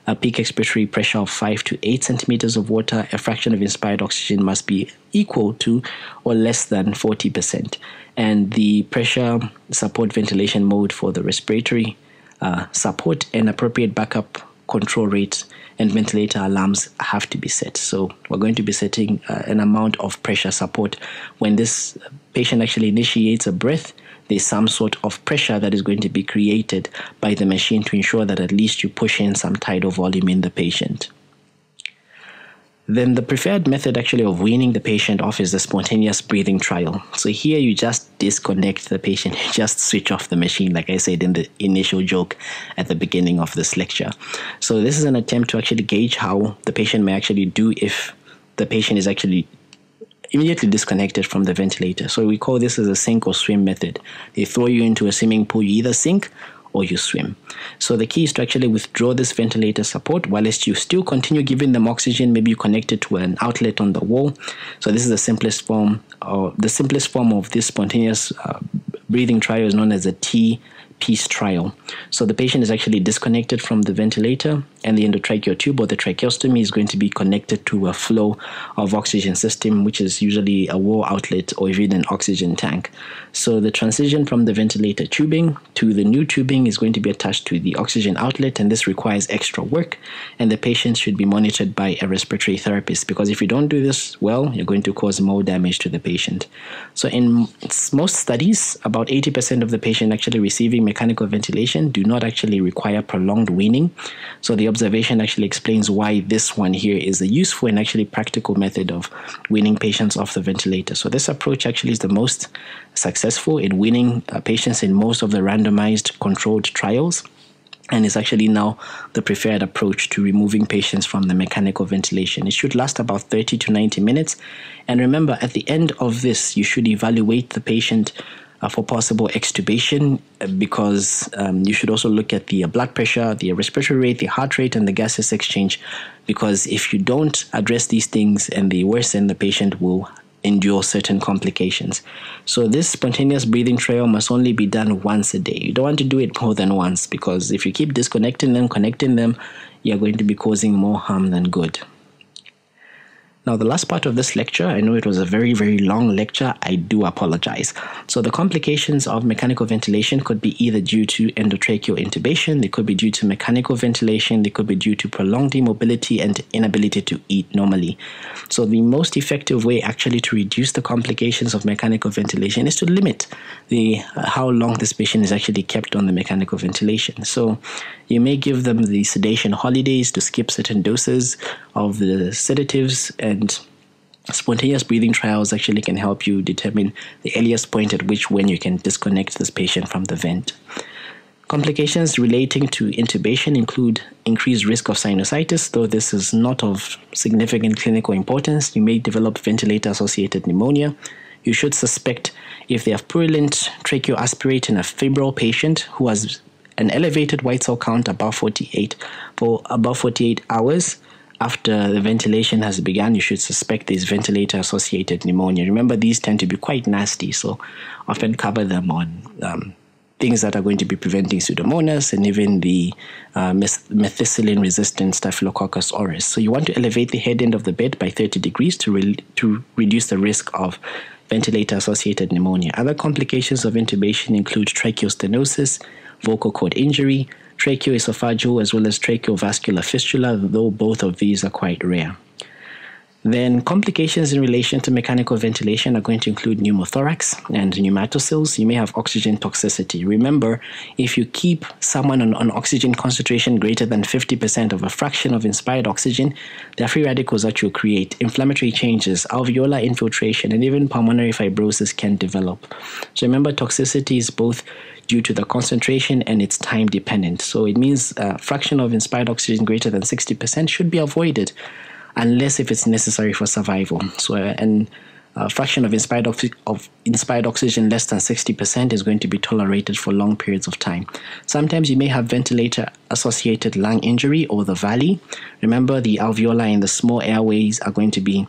a peak expiratory pressure of five to eight centimeters of water. A fraction of inspired oxygen must be equal to or less than forty percent. And the pressure support ventilation mode for the respiratory uh, support and appropriate backup control rate and ventilator alarms have to be set. So we're going to be setting uh, an amount of pressure support. When this patient actually initiates a breath, there's some sort of pressure that is going to be created by the machine to ensure that at least you push in some tidal volume in the patient. Then the preferred method actually of weaning the patient off is the spontaneous breathing trial. So here you just disconnect the patient, you just switch off the machine, like I said in the initial joke at the beginning of this lecture. So this is an attempt to actually gauge how the patient may actually do if the patient is actually immediately disconnected from the ventilator. So we call this as a sink or swim method. They throw you into a swimming pool, you either sink or you swim. So the key is to actually withdraw this ventilator support whilst you still continue giving them oxygen. Maybe you connect it to an outlet on the wall. So this is the simplest form, or the simplest form of this spontaneous uh, breathing trial is known as a T-piece trial. So the patient is actually disconnected from the ventilator and the endotracheal tube or the tracheostomy is going to be connected to a flow of oxygen system, which is usually a wall outlet or even an oxygen tank. So the transition from the ventilator tubing to the new tubing is going to be attached to the oxygen outlet, and this requires extra work, and the patient should be monitored by a respiratory therapist, because if you don't do this well, you're going to cause more damage to the patient. So in most studies, about eighty percent of the patient actually receiving mechanical ventilation do not actually require prolonged weaning. So the observation actually explains why this one here is a useful and actually practical method of weaning patients off the ventilator. So this approach actually is the most successful in weaning uh, patients in most of the randomized controlled trials, and is actually now the preferred approach to removing patients from the mechanical ventilation. It should last about thirty to ninety minutes. And remember, at the end of this, you should evaluate the patient Uh, for possible extubation, because um, you should also look at the uh, blood pressure, the respiratory rate, the heart rate, and the gaseous exchange, because if you don't address these things and they worsen, the patient will endure certain complications. So this spontaneous breathing trial must only be done once a day. You don't want to do it more than once, because if you keep disconnecting them, connecting them, you're going to be causing more harm than good. Now, the last part of this lecture, I know it was a very, very long lecture. I do apologize. So the complications of mechanical ventilation could be either due to endotracheal intubation, they could be due to mechanical ventilation, they could be due to prolonged immobility and inability to eat normally. So the most effective way actually to reduce the complications of mechanical ventilation is to limit the uh, how long this patient is actually kept on the mechanical ventilation. So you may give them the sedation holidays to skip certain doses of the sedatives, and spontaneous breathing trials actually can help you determine the earliest point at which when you can disconnect this patient from the vent. Complications relating to intubation include increased risk of sinusitis, though this is not of significant clinical importance. You may develop ventilator-associated pneumonia. You should suspect if they have purulent tracheoaspirate in a febrile patient who has an elevated white cell count above forty-eight for above forty-eight hours after the ventilation has begun. You should suspect these ventilator-associated pneumonia. Remember, these tend to be quite nasty, so often cover them on um, things that are going to be preventing Pseudomonas and even the uh, methicillin-resistant Staphylococcus aureus. So you want to elevate the head end of the bed by thirty degrees to, re to reduce the risk of ventilator-associated pneumonia. Other complications of intubation include tracheostenosis, vocal cord injury, tracheoesophageal, as well as tracheovascular fistula, though both of these are quite rare. Then complications in relation to mechanical ventilation are going to include pneumothorax and pneumatocells. You may have oxygen toxicity. Remember, if you keep someone on an oxygen concentration greater than fifty percent of a fraction of inspired oxygen, there are free radicals that you create. Inflammatory changes, alveolar infiltration, and even pulmonary fibrosis can develop. So remember, toxicity is both due to the concentration and it's time dependent. So it means a fraction of inspired oxygen greater than sixty percent should be avoided, unless if it's necessary for survival. So an Uh, fraction of inspired, oxy of inspired oxygen less than sixty percent is going to be tolerated for long periods of time. Sometimes you may have ventilator-associated lung injury or the VILI. Remember, the alveoli and the small airways are going to be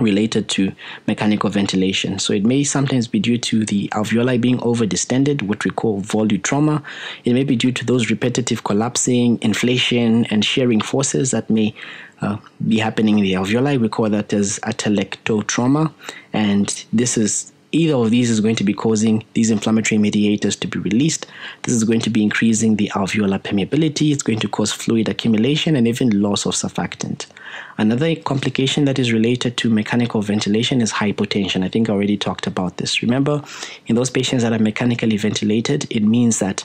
related to mechanical ventilation. So it may sometimes be due to the alveoli being over distended, what we call volute trauma. It may be due to those repetitive collapsing, inflation, and shearing forces that may uh, be happening in the alveoli. We call that as atelectotrauma. And this is either of these is going to be causing these inflammatory mediators to be released. This is going to be increasing the alveolar permeability. It's going to cause fluid accumulation and even loss of surfactant. Another complication that is related to mechanical ventilation is hypotension. I think I already talked about this. Remember, in those patients that are mechanically ventilated, it means that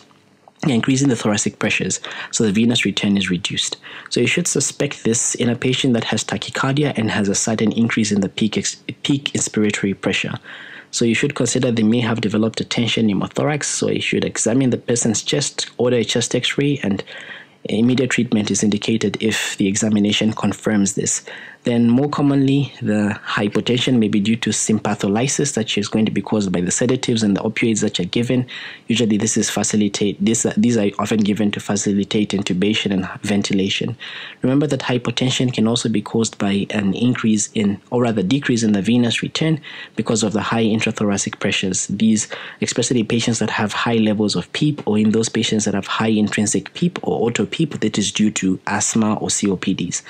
you're increasing the thoracic pressures, so the venous return is reduced. So you should suspect this in a patient that has tachycardia and has a sudden increase in the peak, ex peak inspiratory pressure. So you should consider they may have developed a tension pneumothorax, so you should examine the person's chest, order a chest x-ray, and immediate treatment is indicated if the examination confirms this. Then more commonly, the hypotension may be due to sympatholysis that is going to be caused by the sedatives and the opioids that are given. Usually this is facilitate, this, these are often given to facilitate intubation and ventilation. Remember that hypotension can also be caused by an increase in, or rather decrease in the venous return because of the high intrathoracic pressures. These, especially patients that have high levels of PEEP, or in those patients that have high intrinsic PEEP or auto PEEP that is due to asthma or C O P Ds.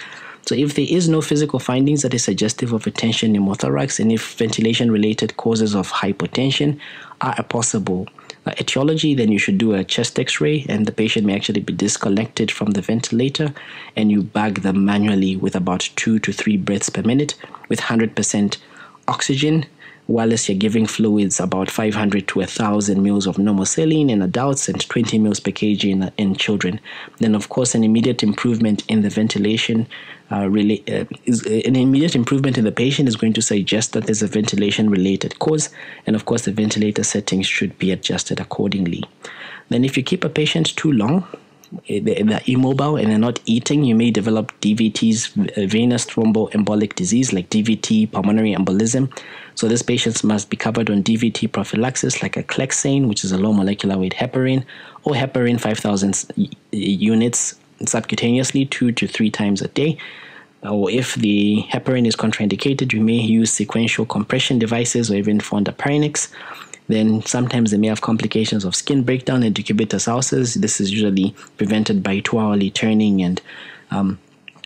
So if there is no physical findings that is suggestive of a tension pneumothorax, and if ventilation-related causes of hypotension are a possible uh, etiology, then you should do a chest x-ray, and the patient may actually be disconnected from the ventilator, and you bag them manually with about two to three breaths per minute with one hundred percent oxygen, whilst you're giving fluids about five hundred to one thousand mils of normosaline in adults and twenty mils per kg in, in children. Then, of course, an immediate improvement in the ventilation uh, really, uh, is, uh, an immediate improvement in the patient is going to suggest that there's a ventilation-related cause, and, of course, the ventilator settings should be adjusted accordingly. Then, if you keep a patient too long, they're immobile and they're not eating, you may develop D V Ts, venous thromboembolic disease, like D V T, pulmonary embolism. So these patients must be covered on D V T prophylaxis, like a clexane, which is a low molecular weight heparin, or heparin five thousand units subcutaneously two to three times a day. Or if the heparin is contraindicated, you may use sequential compression devices or even fondaparinux. Then sometimes they may have complications of skin breakdown and decubitus ulcers. This is usually prevented by two-hourly turning, and um,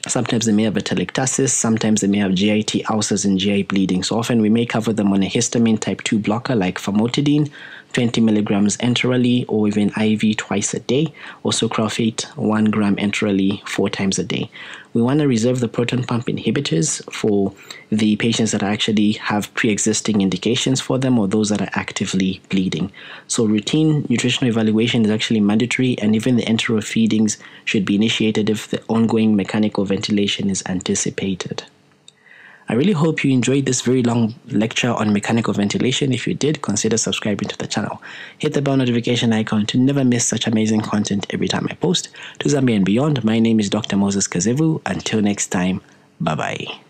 sometimes they may have atelectasis. Sometimes they may have G I T ulcers and G I bleeding. So often we may cover them on a histamine type two blocker like famotidine, twenty milligrams enterally, or even I V twice a day, or sucralfate, one gram enterally, four times a day. We want to reserve the proton pump inhibitors for the patients that actually have pre-existing indications for them, or those that are actively bleeding. So routine nutritional evaluation is actually mandatory, and even the enteral feedings should be initiated if the ongoing mechanical ventilation is anticipated. I really hope you enjoyed this very long lecture on mechanical ventilation. If you did, consider subscribing to the channel. Hit the bell notification icon to never miss such amazing content every time I post. To Zambia and beyond, my name is Doctor Moses Kazevu. Until next time, bye-bye.